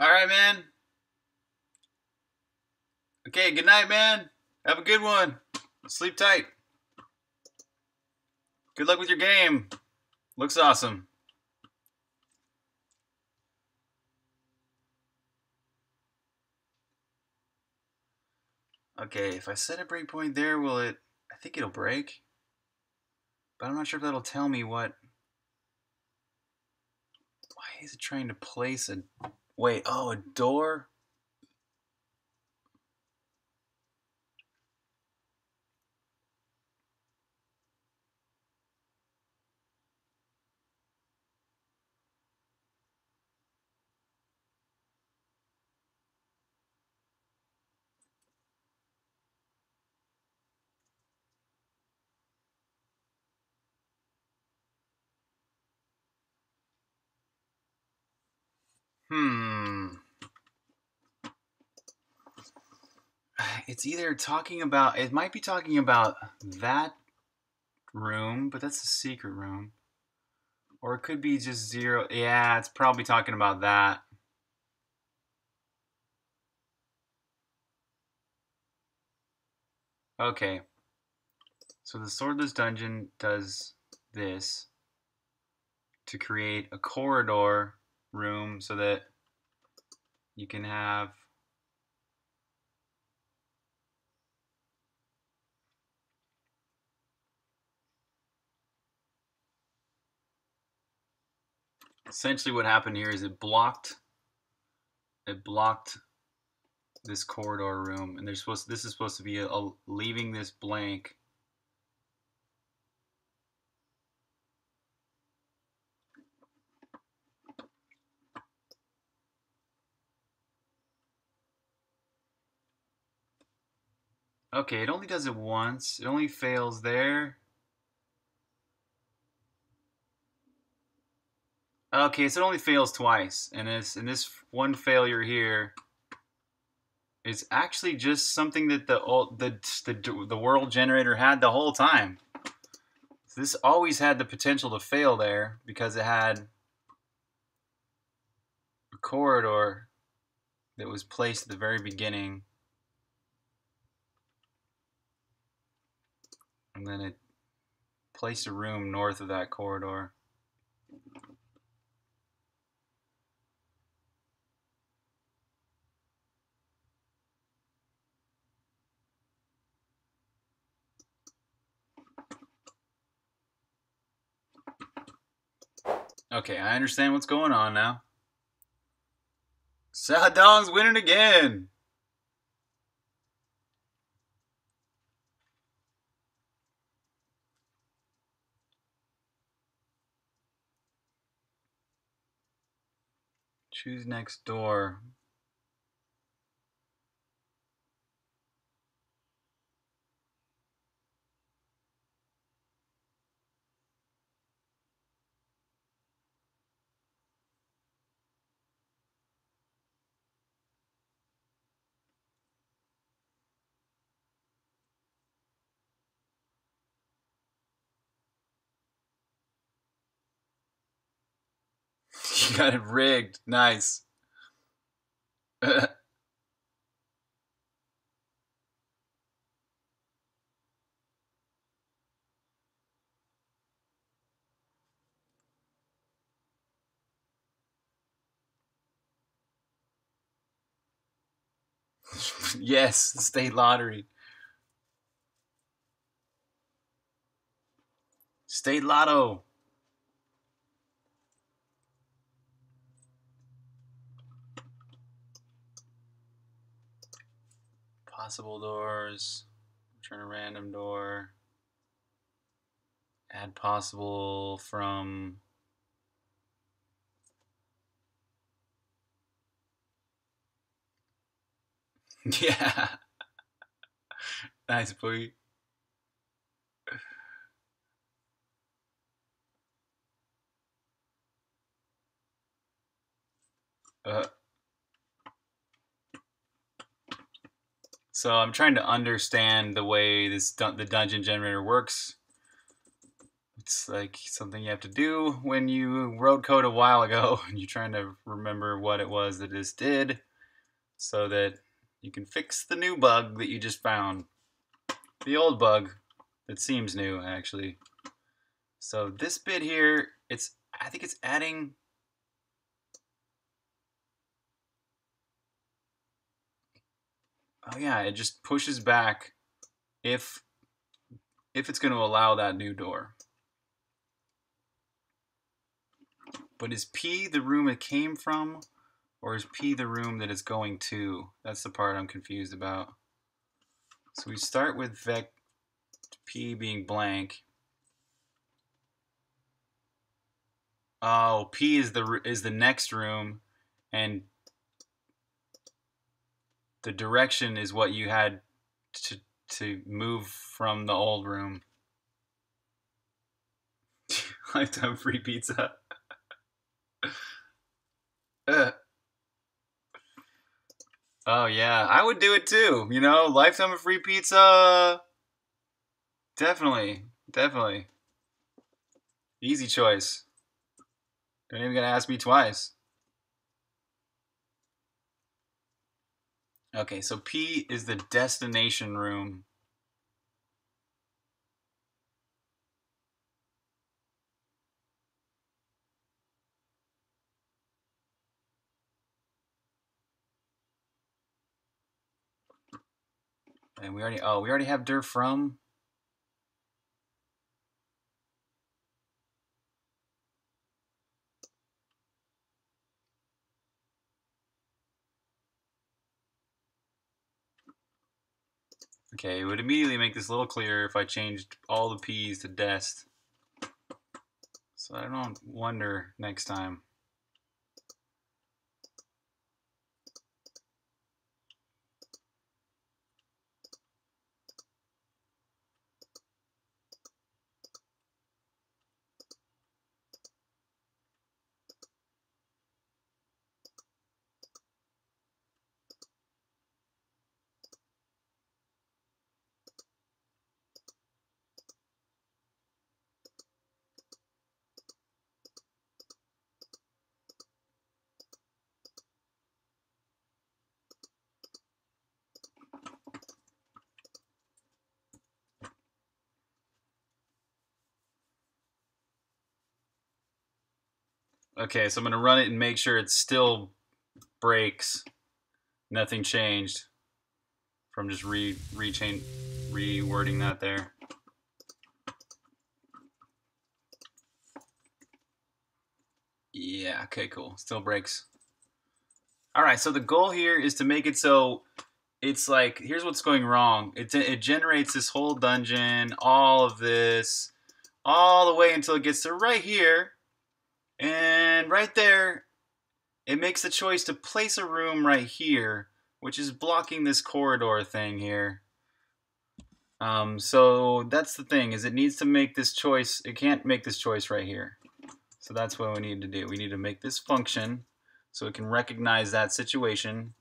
All right, man. Okay, good night, man. Have a good one. Sleep tight. Good luck with your game. Looks awesome. Okay, if I set a breakpoint there, will it... I think it'll break. But I'm not sure if that'll tell me what... Why is it trying to place a... Wait, oh, a door? Hmm. It's either talking about, it might be talking about that room, but that's a secret room. Or it could be just zero. Yeah, it's probably talking about that. Okay. So the Swordless Dungeon does this to create a corridor room so that you can have essentially what happened here is it blocked it blocked this corridor room, and there's supposed to, this is supposed to be a, a leaving this blank . Okay, it only does it once. It only fails there. Okay, so it only fails twice. And this, and this one failure here is actually just something that the old, the, the, the world generator had the whole time. So this always had the potential to fail there because it had a corridor that was placed at the very beginning. And then it placed a room north of that corridor. Okay, I understand what's going on now. Sadong's winning again! Choose next door. You got it rigged. Nice. Yes, the state lottery. State lotto. Possible doors, return a random door, add possible from yeah. Nice boy. Uh So I'm trying to understand the way this dun the dungeon generator works. It's like something you have to do when you wrote code a while ago, and you're trying to remember what it was that this did, so that you can fix the new bug that you just found. The old bug that seems new, actually. So this bit here, it's I think it's adding. Oh yeah, it just pushes back if if it's going to allow that new door. But is P the room it came from, or is P the room that it's going to? That's the part I'm confused about. So we start with vec P being blank. Oh, P is the is the next room, and the direction is what you had to to move from the old room. Lifetime free pizza. uh. Oh, yeah. I would do it, too. You know, lifetime of free pizza. Definitely. Definitely. Easy choice. Don't even gotta ask me twice. Okay, so P is the destination room. And we already, oh, we already have dir from. Okay, it would immediately make this a little clearer if I changed all the P's to dest. So I don't wonder next time. Okay, so I'm going to run it and make sure it still breaks. Nothing changed from just re re change rewording that there. Yeah, okay, cool. Still breaks. All right, so the goal here is to make it so it's like, here's what's going wrong. It, it generates this whole dungeon, all of this, all the way until it gets to right here. And right there, it makes the choice to place a room right here, which is blocking this corridor thing here. Um, so that's the thing, is it needs to make this choice. It can't make this choice right here. So that's what we need to do. We need to make this function so it can recognize that situation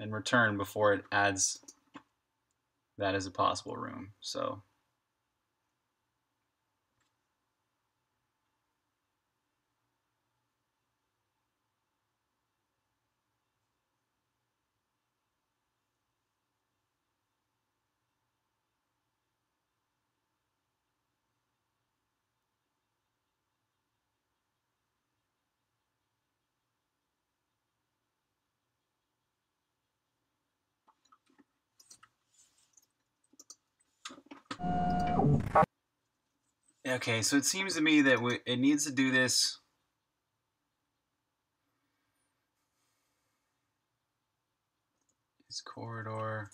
and return before it adds that as a possible room. So. Okay, so it seems to me that we, it needs to do this. This corridor.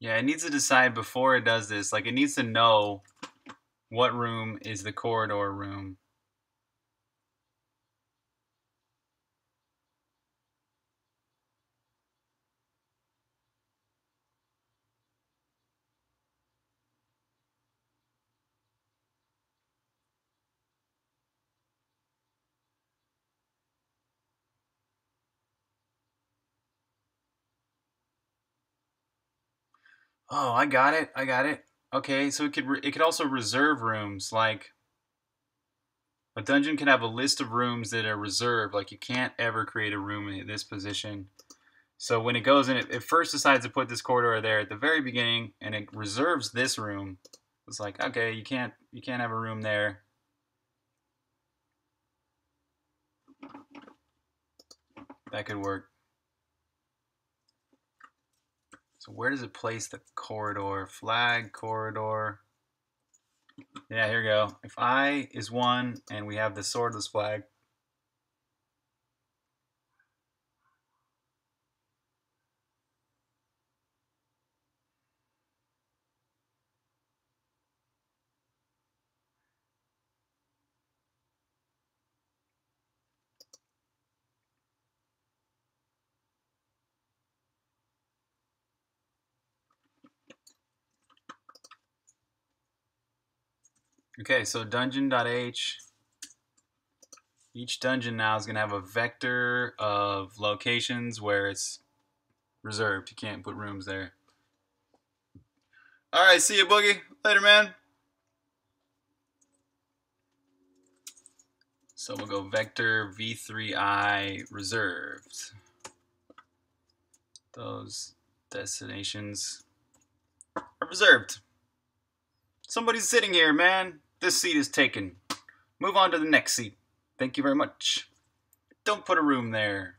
Yeah, it needs to decide before it does this. Like, it needs to know what room is the corridor room. Oh, I got it. I got it. Okay, so it could re it could also reserve rooms. Like a dungeon can have a list of rooms that are reserved. Like you can't ever create a room in this position. So when it goes in, it, it first decides to put this corridor there at the very beginning, and it reserves this room. It's like, okay, you can't you can't have a room there. That could work. So where does it place the corridor? Flag, corridor. Yeah, here we go. If I is one and we have the swordless flag. Okay, so dungeon.h, each dungeon now is going to have a vector of locations where it's reserved. You can't put rooms there. All right, see you, Boogie. Later, man. So we'll go vector v three i reserved. Those destinations are reserved. Somebody's sitting here, man. This seat is taken. Move on to the next seat. Thank you very much. Don't put a room there.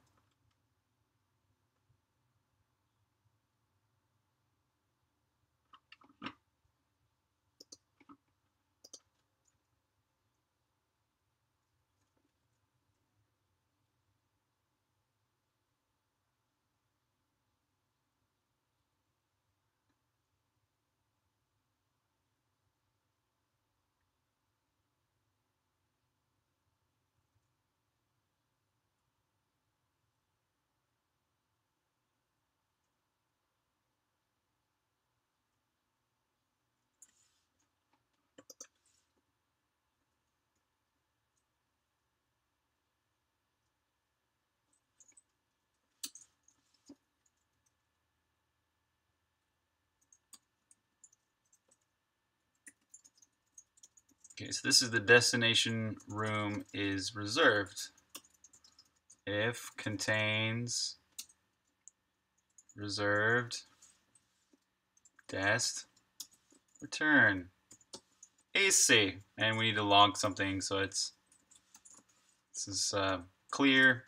Okay, so this is the destination room is reserved if contains reserved dest return A C, and we need to log something, so it's this is uh, clear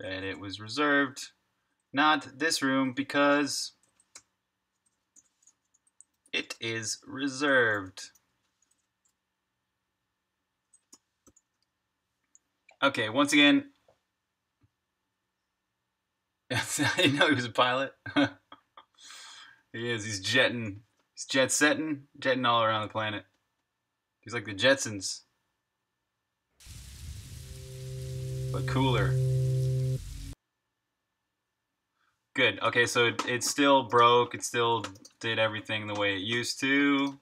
that it was reserved, not this room because it is reserved. Okay, once again, I didn't know he was a pilot. He is, he's jetting, he's jet-setting, jetting all around the planet. He's like the Jetsons. But cooler. Good, okay, so it, it still broke, it still did everything the way it used to.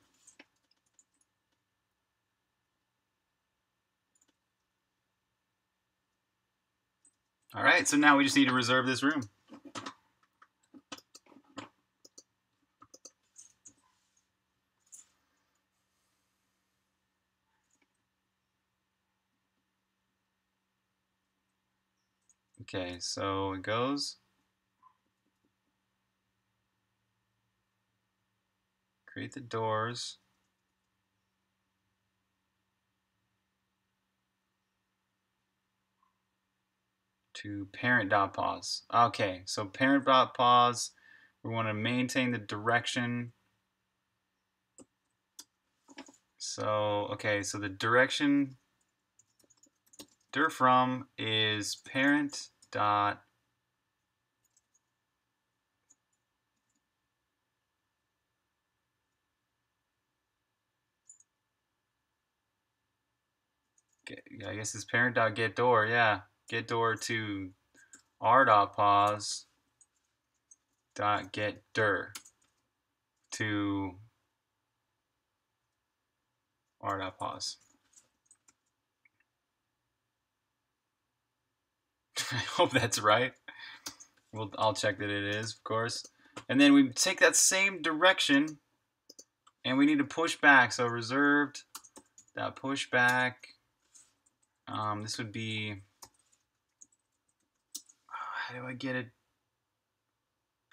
All right, so now we just need to reserve this room. Okay, so it goes. Create the doors. To parent.pause. Okay, so parent.pause, we want to maintain the direction. So, okay, so the direction dir from is parent. Dot okay, I guess it's parent.get door, yeah. Get door to r.pause dot get dir to r.pause. I hope that's right. We'll I'll check that it is, of course. And then we take that same direction and we need to push back. So reserved dot push back. Um, this would be how do I get a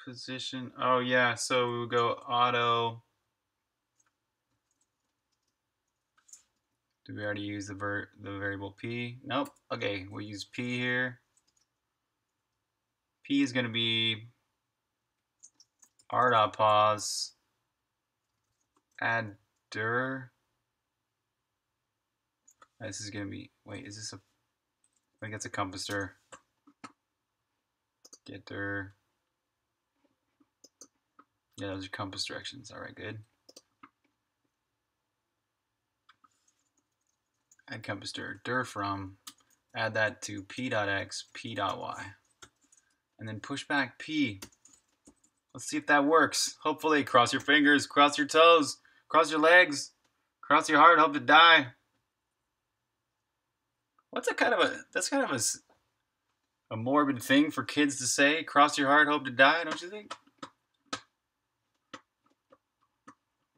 position? Oh yeah, so we'll go auto. Did we already use the ver the variable P? Nope. Okay, we'll use P here. P is gonna be r.pause add dir. This is gonna be wait, is this a I think it's a compass dir. Get dir. Yeah, those are compass directions. All right, good. Add compass dir. Dir from. Add that to p.x, p.y. And then push back p. Let's see if that works. Hopefully, cross your fingers, cross your toes, cross your legs, Cross your heart, hope to die. What's a kind of a, that's kind of a, a morbid thing for kids to say. Cross your heart, hope to die, don't you think?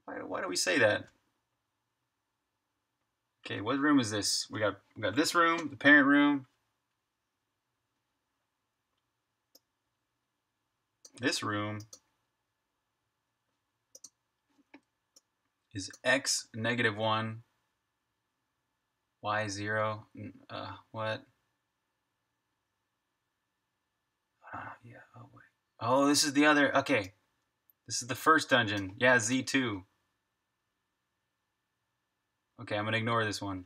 Why, why do we say that? Okay, what room is this? We got, we got this room, the parent room. This room is x negative one, y zero. Uh, what? Uh, yeah. Oh wait. Oh, this is the other. Okay, this is the first dungeon. Yeah, Z two. Okay, I'm gonna ignore this one.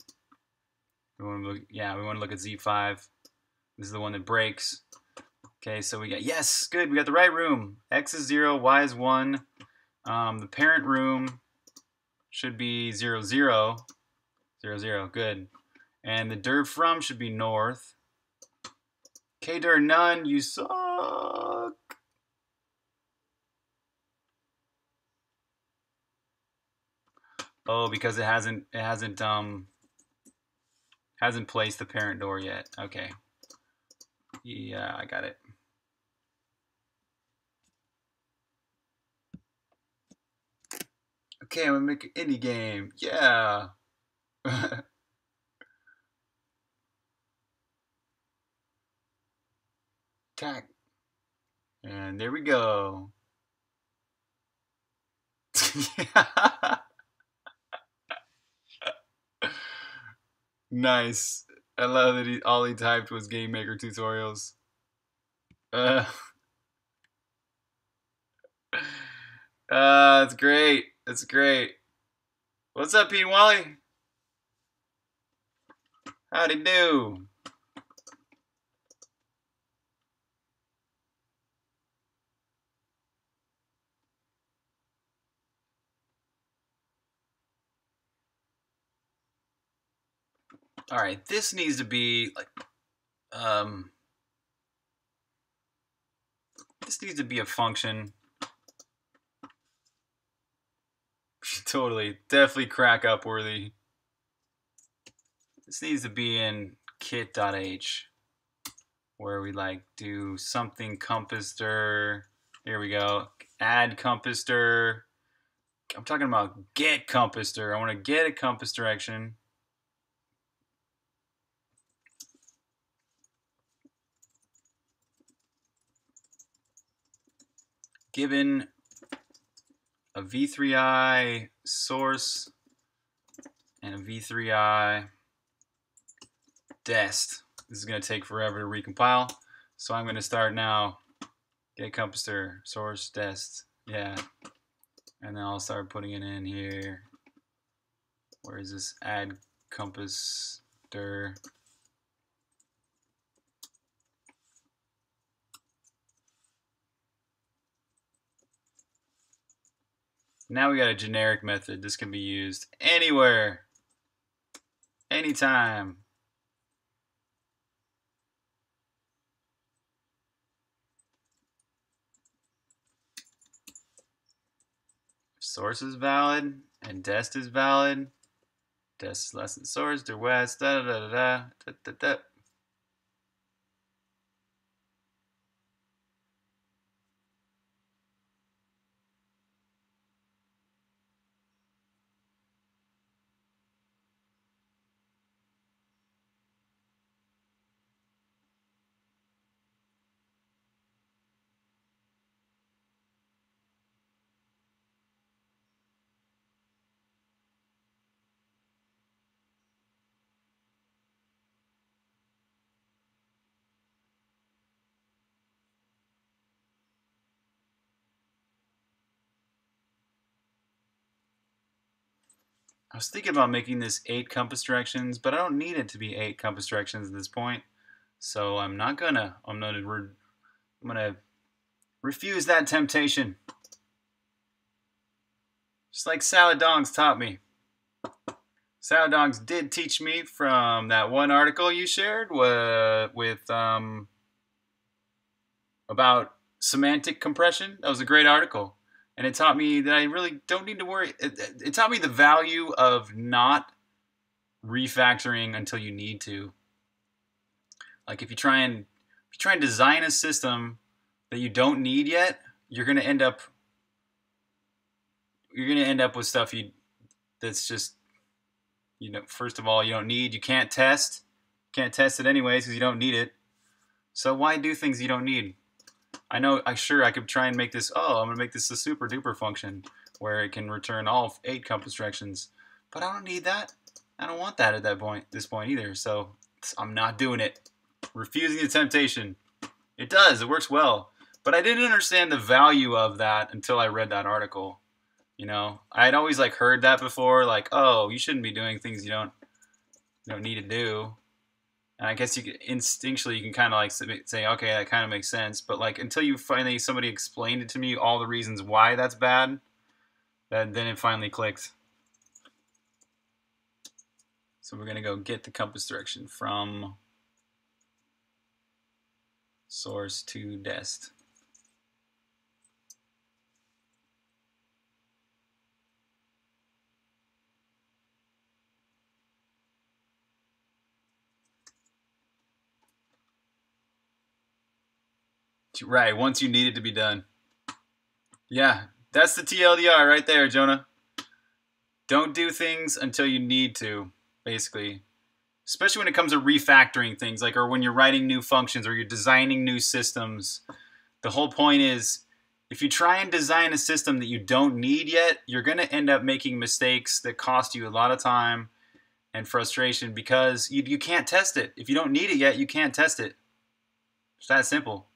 We want to look. Yeah, we want to look at Z five. This is the one that breaks. Okay, so we got, yes, good, we got the right room. X is zero, Y is one. Um, the parent room should be zero, zero. Zero, zero, good. And the dir from should be north. K-dir none, you suck. Oh, because it hasn't, it hasn't, um, hasn't placed the parent door yet, okay. Yeah, I got it. Okay, I'm gonna make an indie game. Yeah. Tack. And there we go. Nice. I love that he, all he typed was Game Maker Tutorials. Uh, uh, that's great. That's great. What's up, Pete and Wally? Howdy do. All right, this needs to be like, um, this needs to be a function. Totally, definitely crack up worthy. This needs to be in kit.h, where we like do something compass dir. Here we go. Add compass dir. I'm talking about get compass dir. I want to get a compass direction. Given a v three i source and a v three i dest. This is going to take forever to recompile, so I'm going to start now. Get compass dir source dest, yeah, and then I'll start putting it in here. Where is this add compass dir? Now we got a generic method. This can be used anywhere, anytime. Source is valid and dest is valid. Dest is less than source, dir west, da da da da da da da. I was thinking about making this eight compass directions, but I don't need it to be eight compass directions at this point, so I'm not gonna. I'm not. I'm gonna refuse that temptation. Just like Salad Dongs taught me. Salad Dongs did teach me from that one article you shared with um about semantic compression. That was a great article. And it taught me that I really don't need to worry. It, it taught me the value of not refactoring until you need to. Like if you try and if you try and design a system that you don't need yet, you're gonna end up you're gonna end up with stuff you that's just you know first of all you don't need. You can't test. You can't test it anyways because you don't need it. So why do things you don't need? I know, I sure I could try and make this, oh, I'm going to make this a super duper function where it can return all eight compass directions. But I don't need that. I don't want that at that point, this point either. So I'm not doing it. Refusing the temptation. It does. It works well. But I didn't understand the value of that until I read that article. You know, I had always like heard that before, like, oh, you shouldn't be doing things you don't, you don't need to do. And I guess you could, instinctually you can kind of like say, okay, that kind of makes sense. But like until you finally somebody explained it to me, all the reasons why that's bad, then then it finally clicked. So we're gonna go get the compass direction from source to dest. Right, once you need it to be done. Yeah, that's the T L D R right there, Jonah. Don't do things until you need to, basically. Especially when it comes to refactoring things, like or when you're writing new functions or you're designing new systems. The whole point is, if you try and design a system that you don't need yet, you're going to end up making mistakes that cost you a lot of time and frustration because you, you can't test it. If you don't need it yet, you can't test it. It's that simple.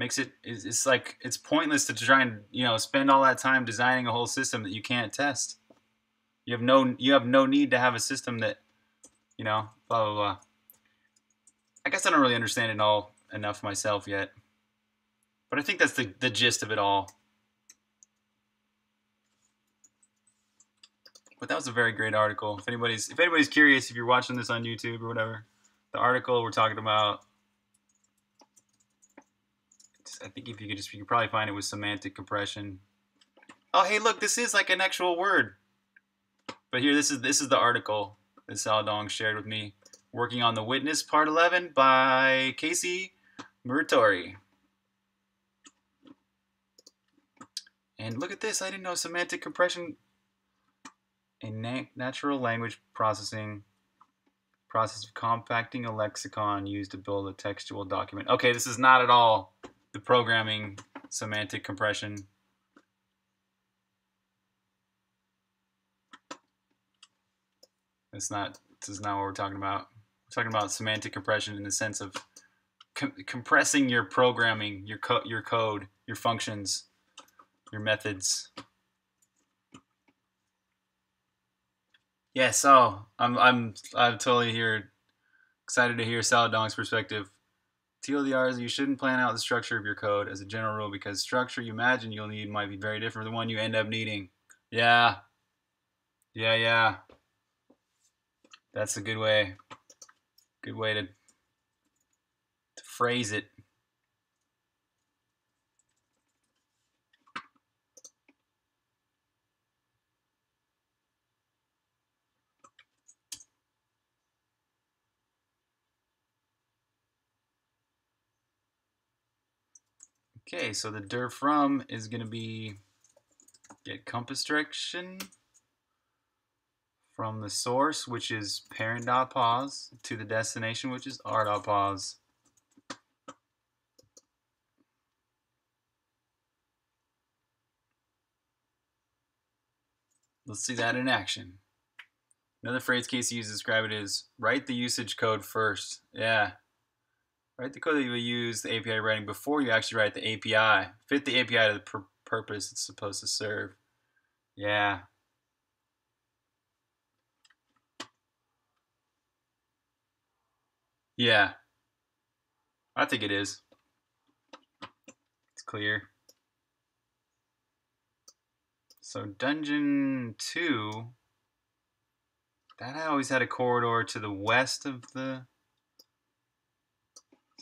Makes it, it's like, it's pointless to try and, you know, spend all that time designing a whole system that you can't test. You have no, you have no need to have a system that, you know, blah, blah, blah. I guess I don't really understand it all enough myself yet. But I think that's the, the gist of it all. But that was a very great article. If anybody's, if anybody's curious, if you're watching this on YouTube or whatever, the article we're talking about, I think if you could just, you could probably find it with semantic compression. Oh, hey, look, this is like an actual word. But here, this is this is the article that Saldong shared with me. Working on The Witness, Part eleven by Casey Muratori. And look at this. I didn't know semantic compression in na natural language processing. Process of compacting a lexicon used to build a textual document. Okay, this is not at all the programming semantic compression. It's not, this is not what we're talking about. We're talking about semantic compression in the sense of com compressing your programming, your, co your code, your functions, your methods. Yes, oh, I'm, I'm, I'm totally here, excited to hear Saladong's perspective. T L D Rs, you shouldn't plan out the structure of your code as a general rule because structure you imagine you'll need might be very different from the one you end up needing. Yeah. Yeah, yeah. That's a good way. Good way to, to phrase it. Okay, so the dir from is going to be get compass direction from the source, which is parent.pause, to the destination, which is r.pause. Let's see that in action. Another phrase Casey uses to describe it is write the usage code first. Yeah. Write the code that you will use the A P I writing before you actually write the A P I. Fit the A P I to the pur purpose it's supposed to serve. Yeah. Yeah. I think it is. It's clear. So Dungeon two, that I always had a corridor to the west of the...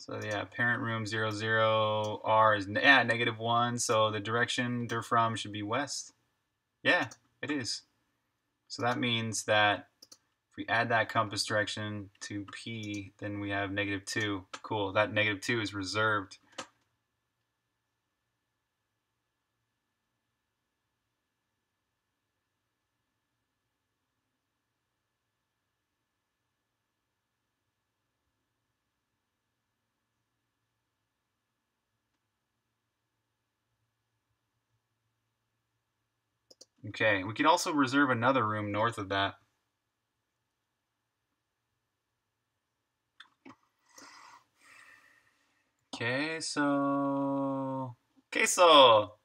So yeah, parent room zero zero R is yeah negative one. So the direction they're from should be west. Yeah, it is. So that means that if we add that compass direction to P, then we have negative two. Cool. That negative two is reserved. Okay, we can also reserve another room north of that. Queso. Queso.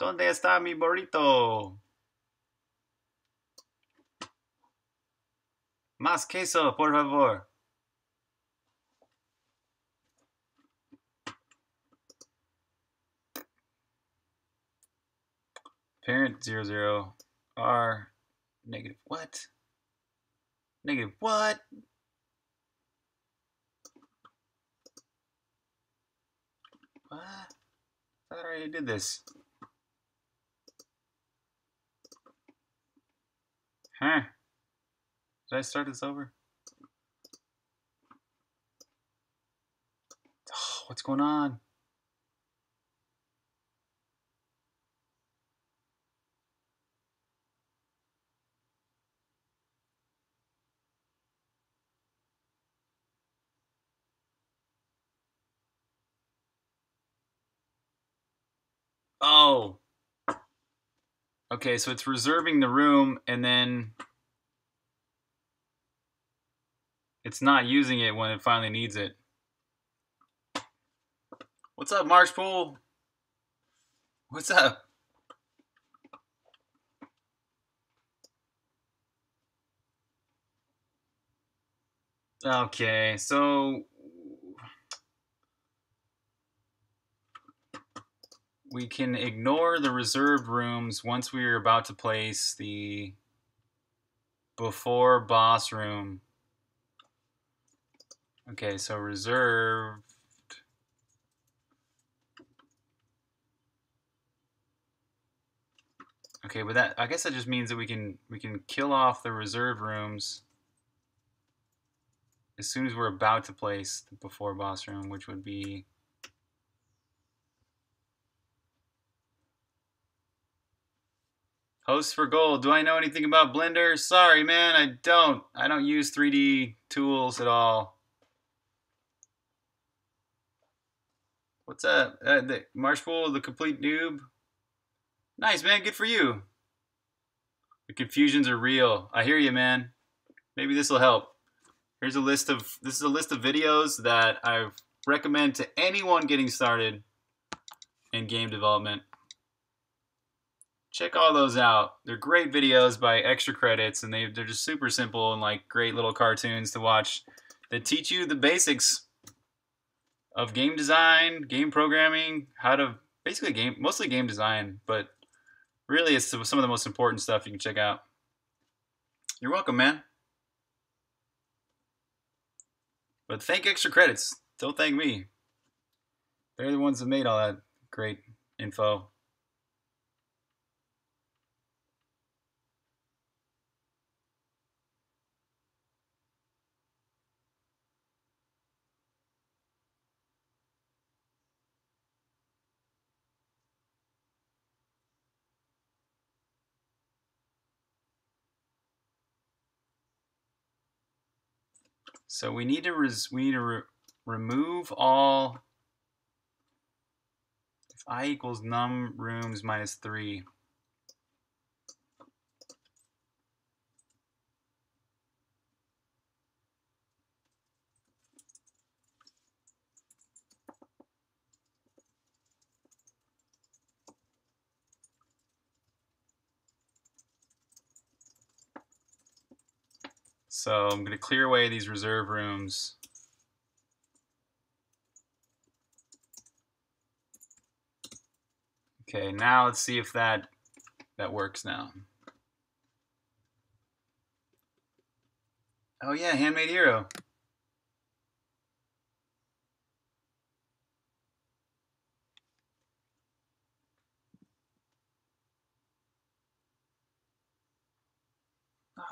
¿Dónde está mi burrito? Más queso, por favor. Parent zero zero R negative what? Negative what? What? I thought I already did this. Huh? Did I start this over? Oh, what's going on? Oh, okay, so it's reserving the room and then it's not using it when it finally needs it. What's up, Marshpool? What's up? Okay, so we can ignore the reserved rooms once we are about to place the before boss room. Okay, so reserved. Okay, but that, I guess that just means that we can we can kill off the reserved rooms as soon as we're about to place the before boss room, which would be Host for Gold. Do I know anything about Blender? Sorry, man, I don't. I don't use three D tools at all. What's up? Uh, the Marshpool, the complete noob. Nice, man. Good for you. The confusions are real. I hear you, man. Maybe this will help. Here's a list of, this is a list of videos that I recommend to anyone getting started in game development. Check all those out. They're great videos by Extra Credits, and they, they're just super simple and like great little cartoons to watch that teach you the basics of game design, game programming, how to basically game, mostly game design, but really it's some of the most important stuff you can check out. You're welcome, man. But thank Extra Credits. Don't thank me. They're the ones that made all that great info. So we need to res we need to re remove all if I equals num rooms minus three. So I'm going to clear away these reserve rooms. Okay, now let's see if that that works now. Oh yeah, Handmade Hero.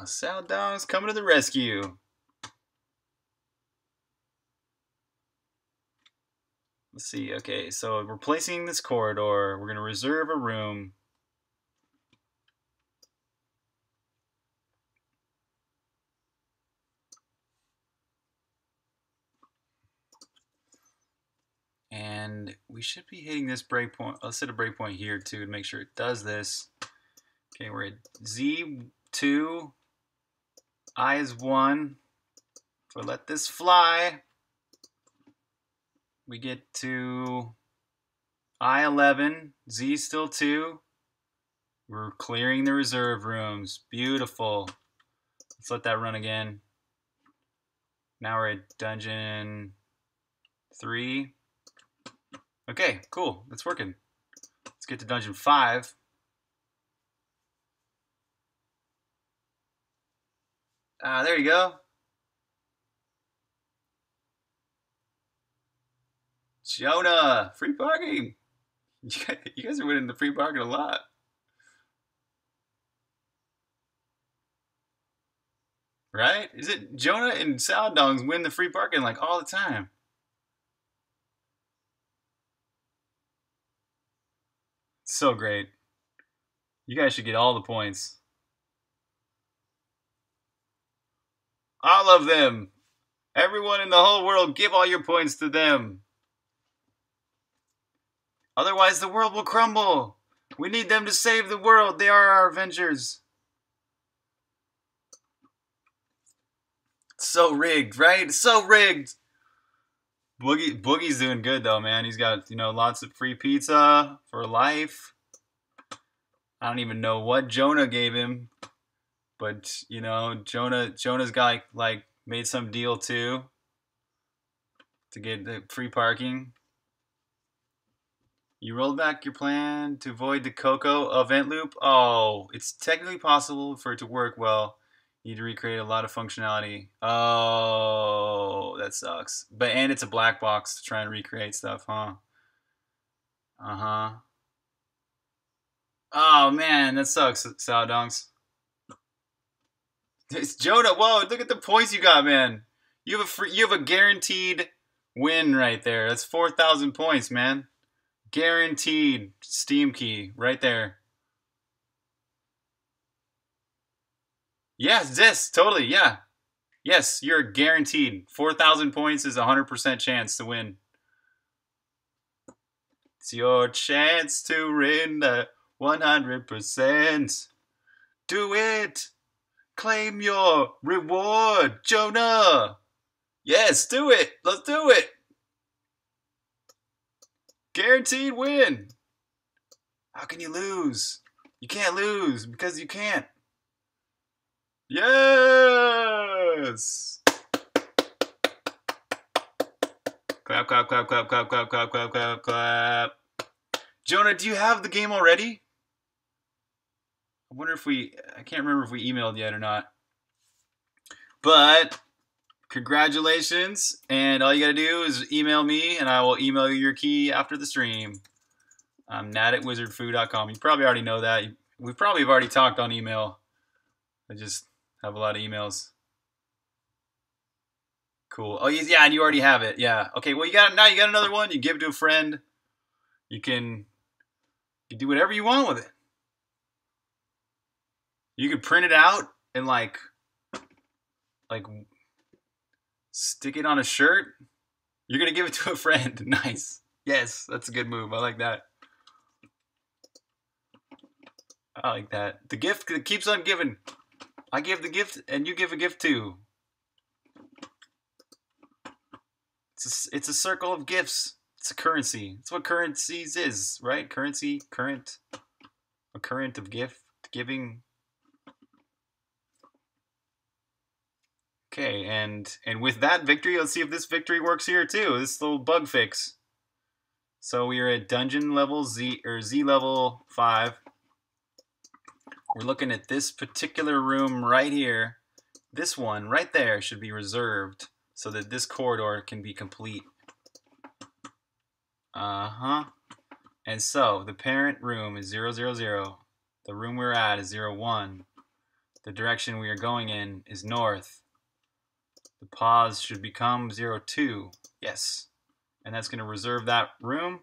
Sal Dong's coming to the rescue. Let's see. Okay, so replacing this corridor, we're going to reserve a room. And we should be hitting this breakpoint. Let's hit a breakpoint here too to make sure it does this. Okay, we're at Z two, I is one. If we let this fly, we get to I eleven, Z still two. We're clearing the reserve rooms. Beautiful. Let's let that run again. Now we're at dungeon three. Okay, cool. That's working. Let's get to dungeon five. Ah, there you go. Jonah, free parking. You guys are winning the free parking a lot. Right? Is it Jonah and Sal Dongs win the free parking like all the time? So great. You guys should get all the points. All of them. Everyone in the whole world, give all your points to them. Otherwise, the world will crumble. We need them to save the world. They are our Avengers. So rigged, right? So rigged. Boogie, Boogie's doing good though, man. He's got, you know, lots of free pizza for life. I don't even know what Jonah gave him, but you know, Jonah, Jonah's got like made some deal too to get the free parking. You rolled back your plan to avoid the Coco event loop. Oh, it's technically possible for it to work well. You need to recreate a lot of functionality. Oh, that sucks. But and it's a black box to try and recreate stuff, huh? Uh-huh. Oh man, that sucks, Sal Dongs. It's Jonah. Whoa, look at the points you got, man. You have a free, you have a guaranteed win right there. That's four thousand points, man. Guaranteed Steam key right there. Yes, this, totally, yeah. Yes, you're guaranteed. four thousand points is a one hundred percent chance to win. It's your chance to win the one hundred percent. Do it. Claim your reward, Jonah. Yes, do it. Let's do it. Guaranteed win. How can you lose? You can't lose because you can't. Yes! Clap, clap, clap, clap, clap, clap, clap, clap, clap, clap. Jonah, do you have the game already? I wonder if we... I can't remember if we emailed yet or not. But, congratulations. And all you gotta do is email me, and I will email you your key after the stream. I'm Nat at wizard fu dot com. You probably already know that. We probably have already talked on email. I just... have a lot of emails. Cool. Oh yeah, and you already have it. Yeah. Okay. Well, you got now. You got another one. You give it to a friend. You can, you can do whatever you want with it. You could print it out and like, like, stick it on a shirt. You're gonna give it to a friend. Nice. Yes, that's a good move. I like that. I like that. The gift that keeps on giving. I give the gift, and you give a gift too. It's a, it's a circle of gifts. It's a currency. It's what currencies is, right? Currency, current, a current of gift, giving. Okay, and and with that victory, let's see if this victory works here too. This little bug fix. So we are at dungeon level Z or Z level five. We're looking at this particular room right here. This one right there should be reserved so that this corridor can be complete. Uh-huh. And so the parent room is zero zero zero. The room we're at is zero one. the direction we are going in is north. The pause should become zero two. Yes. And that's going to reserve that room.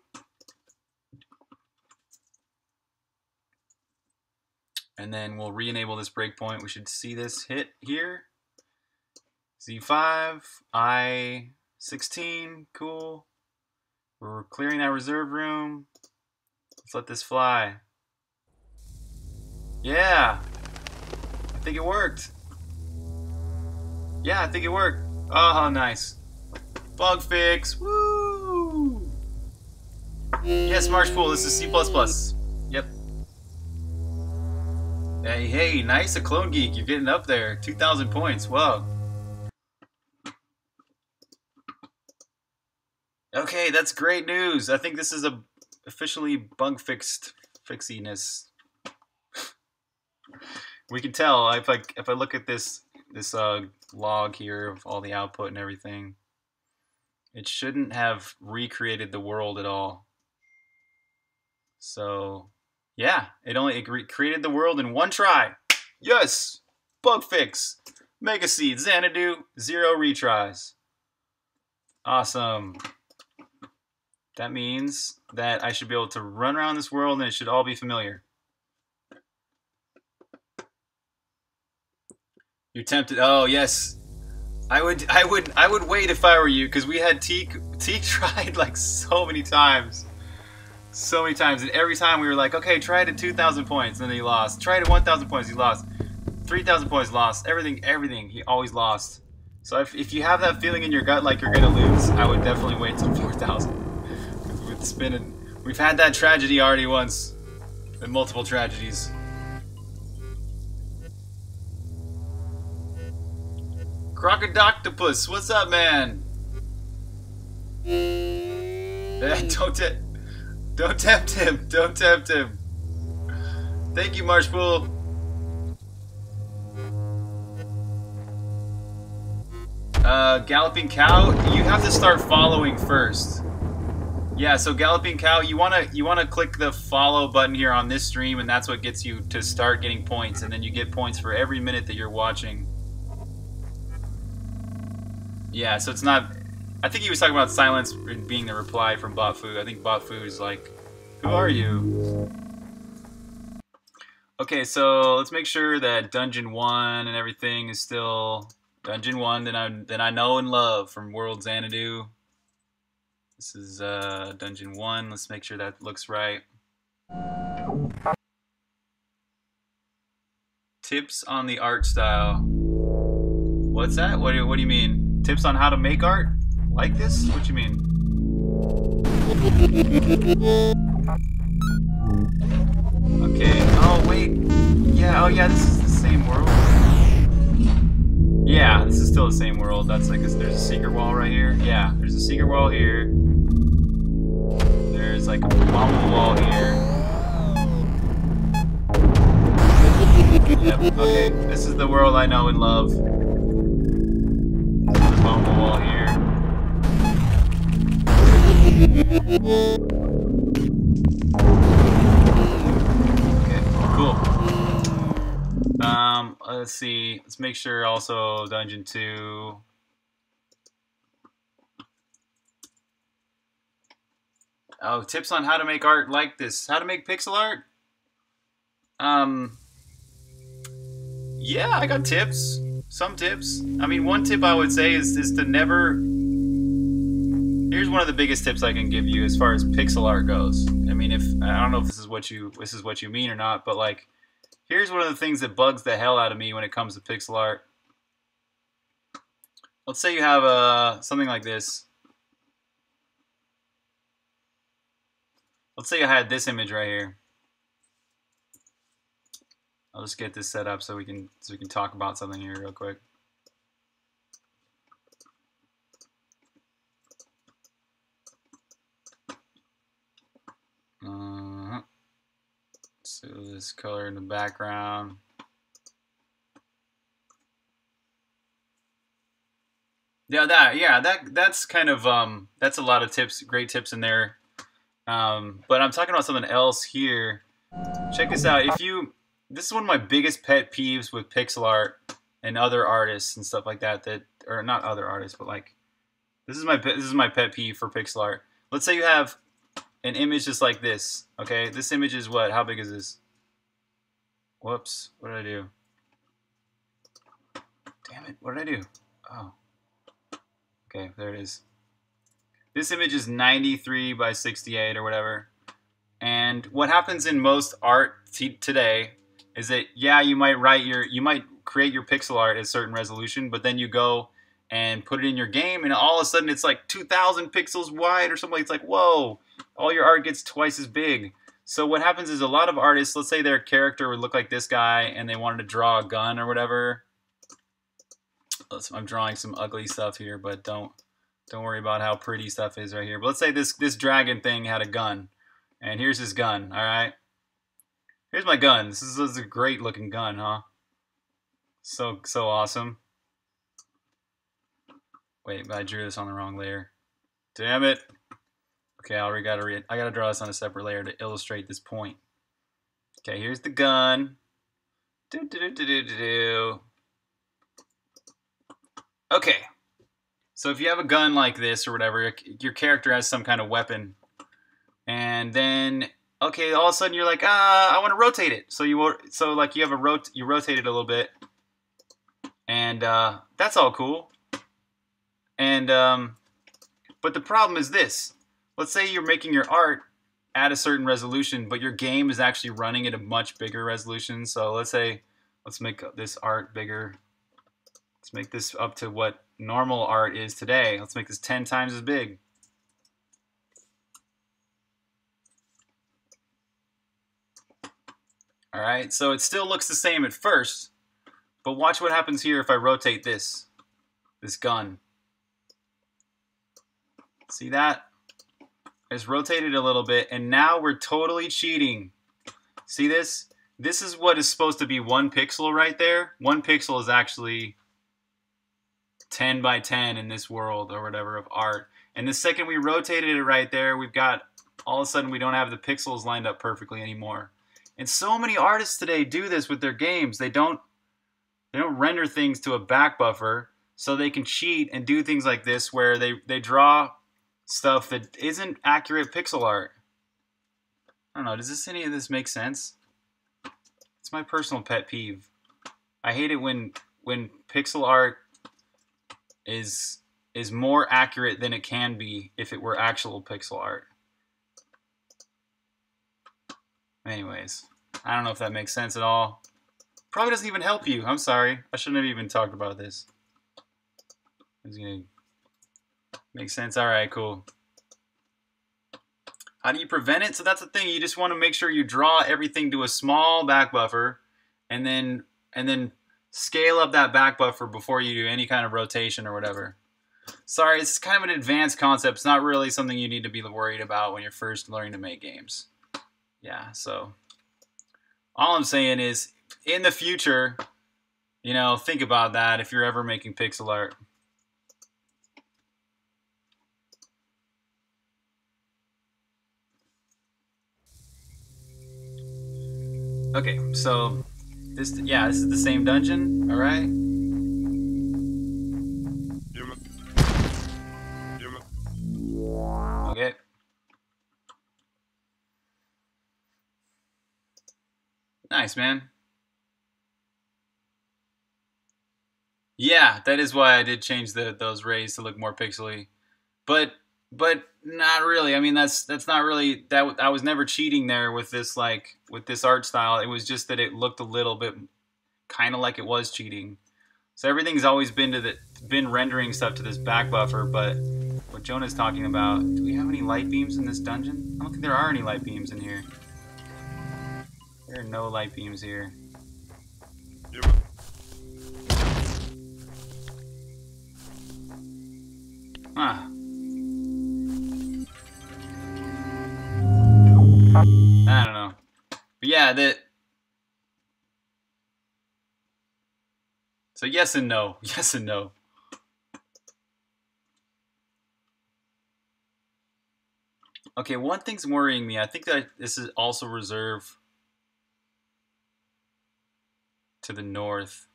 And then we'll re-enable this breakpoint. We should see this hit here. Z five, I sixteen, cool. We're clearing that reserve room. Let's let this fly. Yeah, I think it worked. Yeah, I think it worked. Oh, nice. Bug fix, woo! Yes, Marshpool, this is C plus plus. Yep. Hey, hey, nice, a clone geek. You're getting up there. two thousand points, wow. Okay, that's great news. I think this is a officially bug fixed fixiness. We can tell if I if I look at this this uh, log here of all the output and everything. It shouldn't have recreated the world at all. So yeah, it only it recreated the world in one try. Yes, bug fix, mega seed, Xanadu, zero retries. Awesome. That means that I should be able to run around this world and it should all be familiar. You're tempted. Oh yes, I would. I would. I would wait if I were you, because we had Teak. Teak tried like so many times, so many times, and every time we were like, okay, try it at two thousand points, and then he lost. Try it at one thousand points, he lost. three thousand points, lost. Everything, everything, he always lost. So if if you have that feeling in your gut like you're gonna lose, I would definitely wait till four thousand. It's been a, we've had that tragedy already once, and multiple tragedies. Crocodoctopus, what's up, man? Yeah, don't te don't tempt him, don't tempt him. Thank you, Marshpool. Uh, Galloping Cow, you have to start following first. Yeah, so Galloping Cow, you wanna you wanna click the follow button here on this stream, and that's what gets you to start getting points, and then you get points for every minute that you're watching. Yeah, so it's not. I think he was talking about silence being the reply from BotFu. I think BotFu is like, who are you? Okay, so let's make sure that Dungeon One and everything is still Dungeon One that I that I know and love from World Xanadu. This is uh, Dungeon one. Let's make sure that looks right. Tips on the art style. What's that? What do, what do you mean? Tips on how to make art? Like this? What do you mean? Okay. Oh, wait. Yeah, oh yeah, this is the same world. Yeah, this is still the same world. That's like, a, there's a secret wall right here. Yeah, there's a secret wall here. There's like a mama wall here. Yep, okay. This is the world I know and love. This is the mama wall here. Okay, cool. Um, let's see. Let's make sure also Dungeon two. Oh, tips on how to make art like this. How to make pixel art? Um, yeah, I got tips. Some tips. I mean, one tip I would say is, is to never... Here's one of the biggest tips I can give you as far as pixel art goes. I mean, if I don't know if this is what you this is what you mean or not, but like, here's one of the things that bugs the hell out of me when it comes to pixel art. Let's say you have a, something like this. Let's say I had this image right here. I'll just get this set up so we can so we can talk about something here real quick. Uh, so this color in the background. Yeah, that yeah that that's kind of um that's a lot of tips, great tips in there. Um, but I'm talking about something else here. Check this out. If you this is one of my biggest pet peeves with pixel art and other artists and stuff like that, that or not other artists, but like this is my this is my pet peeve for pixel art. Let's say you have an image just like this. Okay, this image is what? How big is this? Whoops! What did I do? Damn it! What did I do? Oh. Okay, there it is. This image is ninety-three by sixty-eight or whatever. And what happens in most art today is that yeah, you might write your you might create your pixel art at a certain resolution, but then you go and put it in your game, and all of a sudden it's like two thousand pixels wide or something. It's like, whoa, all your art gets twice as big. So what happens is a lot of artists, let's say their character would look like this guy and they wanted to draw a gun or whatever. I'm drawing some ugly stuff here, but don't don't worry about how pretty stuff is right here. But let's say this this dragon thing had a gun, and here's his gun. All right, here's my gun. This is, this is a great looking gun, huh? So so awesome. Wait, but I drew this on the wrong layer. Damn it. Okay, I already gotta read. I gotta draw this on a separate layer to illustrate this point. Okay, here's the gun. Do do do do do do do. Okay, so if you have a gun like this or whatever, your character has some kind of weapon, and then okay, all of a sudden you're like, ah, I want to rotate it. So you so like you have a rot you rotate it a little bit, and uh, that's all cool. And um, but the problem is this: let's say you're making your art at a certain resolution, but your game is actually running at a much bigger resolution. So let's say let's make this art bigger. Let's make this up to what normal art is today. Let's make this ten times as big. All right, so it still looks the same at first, but watch what happens here if I rotate this, this gun. See that? It's rotated a little bit, and now we're totally cheating. See this? This is what is supposed to be one pixel right there. One pixel is actually ten by ten in this world or whatever of art, and the second we rotated it right there, we've got all of a sudden we don't have the pixels lined up perfectly anymore. And so many artists today do this with their games. They don't they don't render things to a back buffer, so they can cheat and do things like this where they they draw stuff that isn't accurate pixel art. I don't know, does this any of this make sense? It's my personal pet peeve. I hate it when when pixel art is is more accurate than it can be if it were actual pixel art. Anyways, I don't know if that makes sense at all. Probably doesn't even help you. I'm sorry. I shouldn't have even talked about this. It's gonna make sense. All right, cool. How do you prevent it? So that's the thing. You just want to make sure you draw everything to a small back buffer, and then and then scale up that back buffer before you do any kind of rotation or whatever. Sorry, it's kind of an advanced concept. It's not really something you need to be worried about when you're first learning to make games. Yeah, so all I'm saying is in the future, you know, think about that if you're ever making pixel art. Okay, so This, yeah, this is the same dungeon, all right? Okay. Nice, man. Yeah, that is why I did change the those rays to look more pixely. But but not really. I mean, that's that's not really that. I was never cheating there with this like with this art style. It was just that it looked a little bit kind of like it was cheating. So everything's always been to the been rendering stuff to this back buffer. But what Jonah's talking about, do we have any light beams in this dungeon? I don't think there are any light beams in here. There are no light beams here. Yep. Huh. I don't know. But yeah, that. So yes and no. Yes and no. Okay, one thing's worrying me. I think that this is also reserved to the north.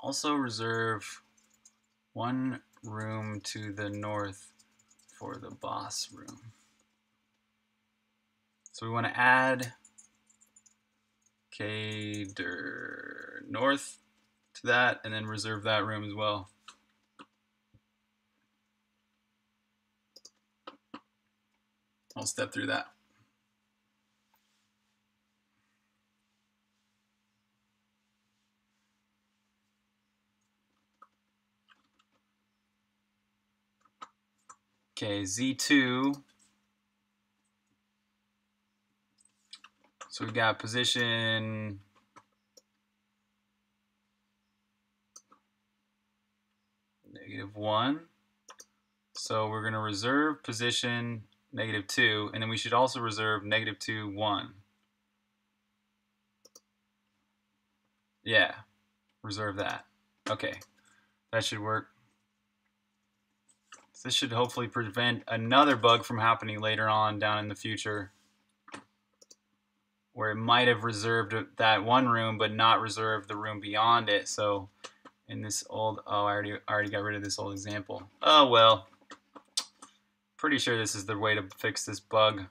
Also reserve one room to the north for the boss room. So we want to add Cader north to that and then reserve that room as well. I'll step through that. Okay, Z two. So we got position negative one. So we're going to reserve position negative two, and then we should also reserve negative two, one. Yeah, reserve that. Okay, that should work. So this should hopefully prevent another bug from happening later on down in the future, where it might have reserved that one room but not reserved the room beyond it. So in this old, oh, I already, I already got rid of this old example. Oh well, pretty sure this is the way to fix this bug.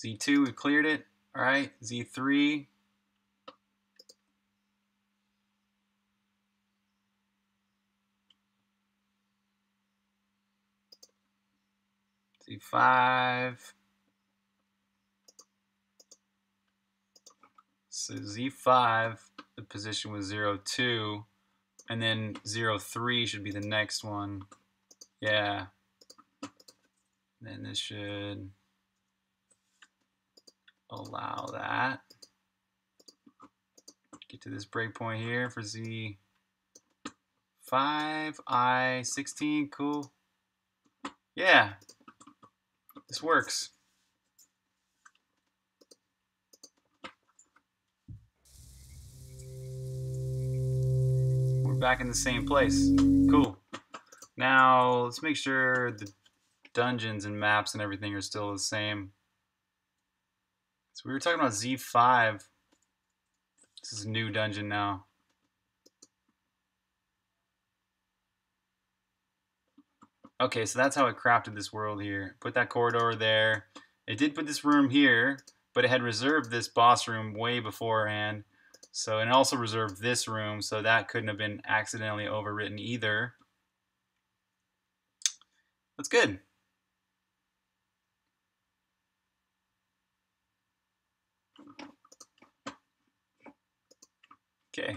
Z two, we cleared it. All right, Z three. Z five, so Z five, the position was zero two, and then zero three should be the next one. Yeah, then this should allow that. Get to this breakpoint here for Z five, I sixteen, cool. Yeah. This works. We're back in the same place. Cool. Now let's make sure the dungeons and maps and everything are still the same. So we were talking about Z five. This is a new dungeon now. Okay, so that's how it crafted this world here. Put that corridor there. It did put this room here, but it had reserved this boss room way beforehand. So, and it also reserved this room, so that couldn't have been accidentally overwritten either. That's good. Okay.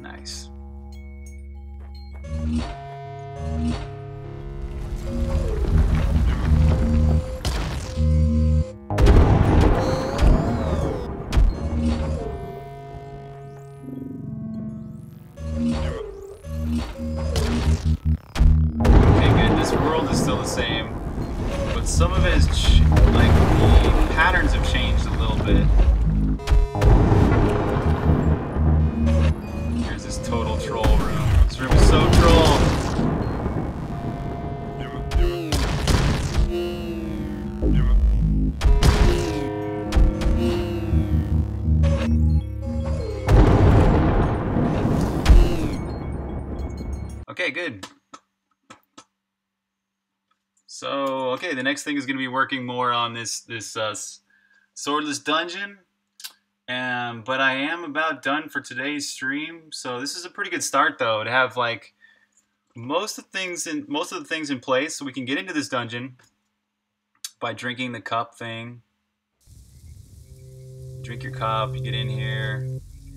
Nice. Okay, good. This world is still the same, but some of it is ch like the patterns have changed a little bit. Total troll room. This room is so troll. Okay, good. So, okay, the next thing is going to be working more on this this uh, swordless dungeon. Um, but I am about done for today's stream, so this is a pretty good start though to have like most of the things in most of the things in place, so we can get into this dungeon by drinking the cup thing. Drink your cup, you get in here,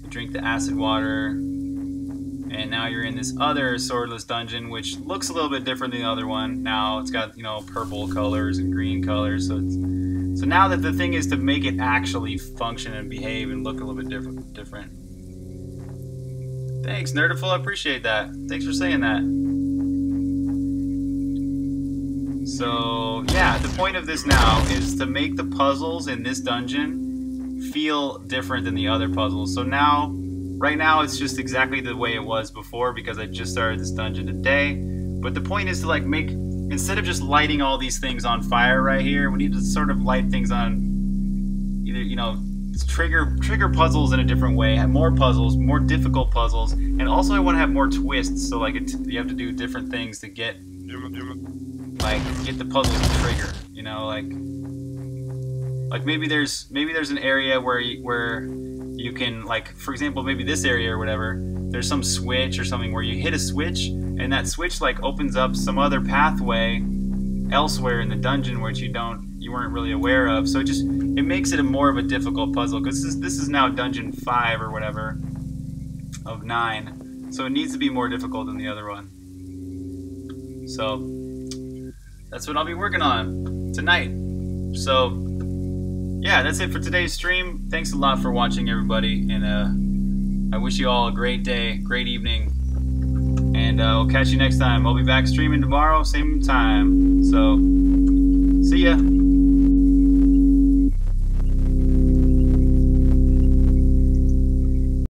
you drink the acid water, and now you're in this other swordless dungeon, which looks a little bit different than the other one. Now it's got, you know, purple colors and green colors, so it's So now that the thing is to make it actually function and behave and look a little bit different. different. Thanks, Nerdiful. I appreciate that. Thanks for saying that. So, yeah, the point of this now is to make the puzzles in this dungeon feel different than the other puzzles. So now, right now, it's just exactly the way it was before because I just started this dungeon today. But the point is to, like, make... Instead of just lighting all these things on fire right here, we need to sort of light things on, either, you know, trigger trigger puzzles in a different way, have more puzzles, more difficult puzzles, and also I want to have more twists. So like it, you have to do different things to get, like get the puzzles to trigger. You know, like like maybe there's maybe there's an area where you, where you can, like, for example, maybe this area or whatever. There's some switch or something where you hit a switch and that switch like opens up some other pathway elsewhere in the dungeon which you don't you weren't really aware of. So it just it makes it a more of a difficult puzzle because this is this is now dungeon five or whatever of nine. So it needs to be more difficult than the other one. So that's what I'll be working on tonight. So yeah, that's it for today's stream. Thanks a lot for watching, everybody, and uh I wish you all a great day, great evening, and uh, we'll catch you next time. I'll be back streaming tomorrow, same time. So, see ya.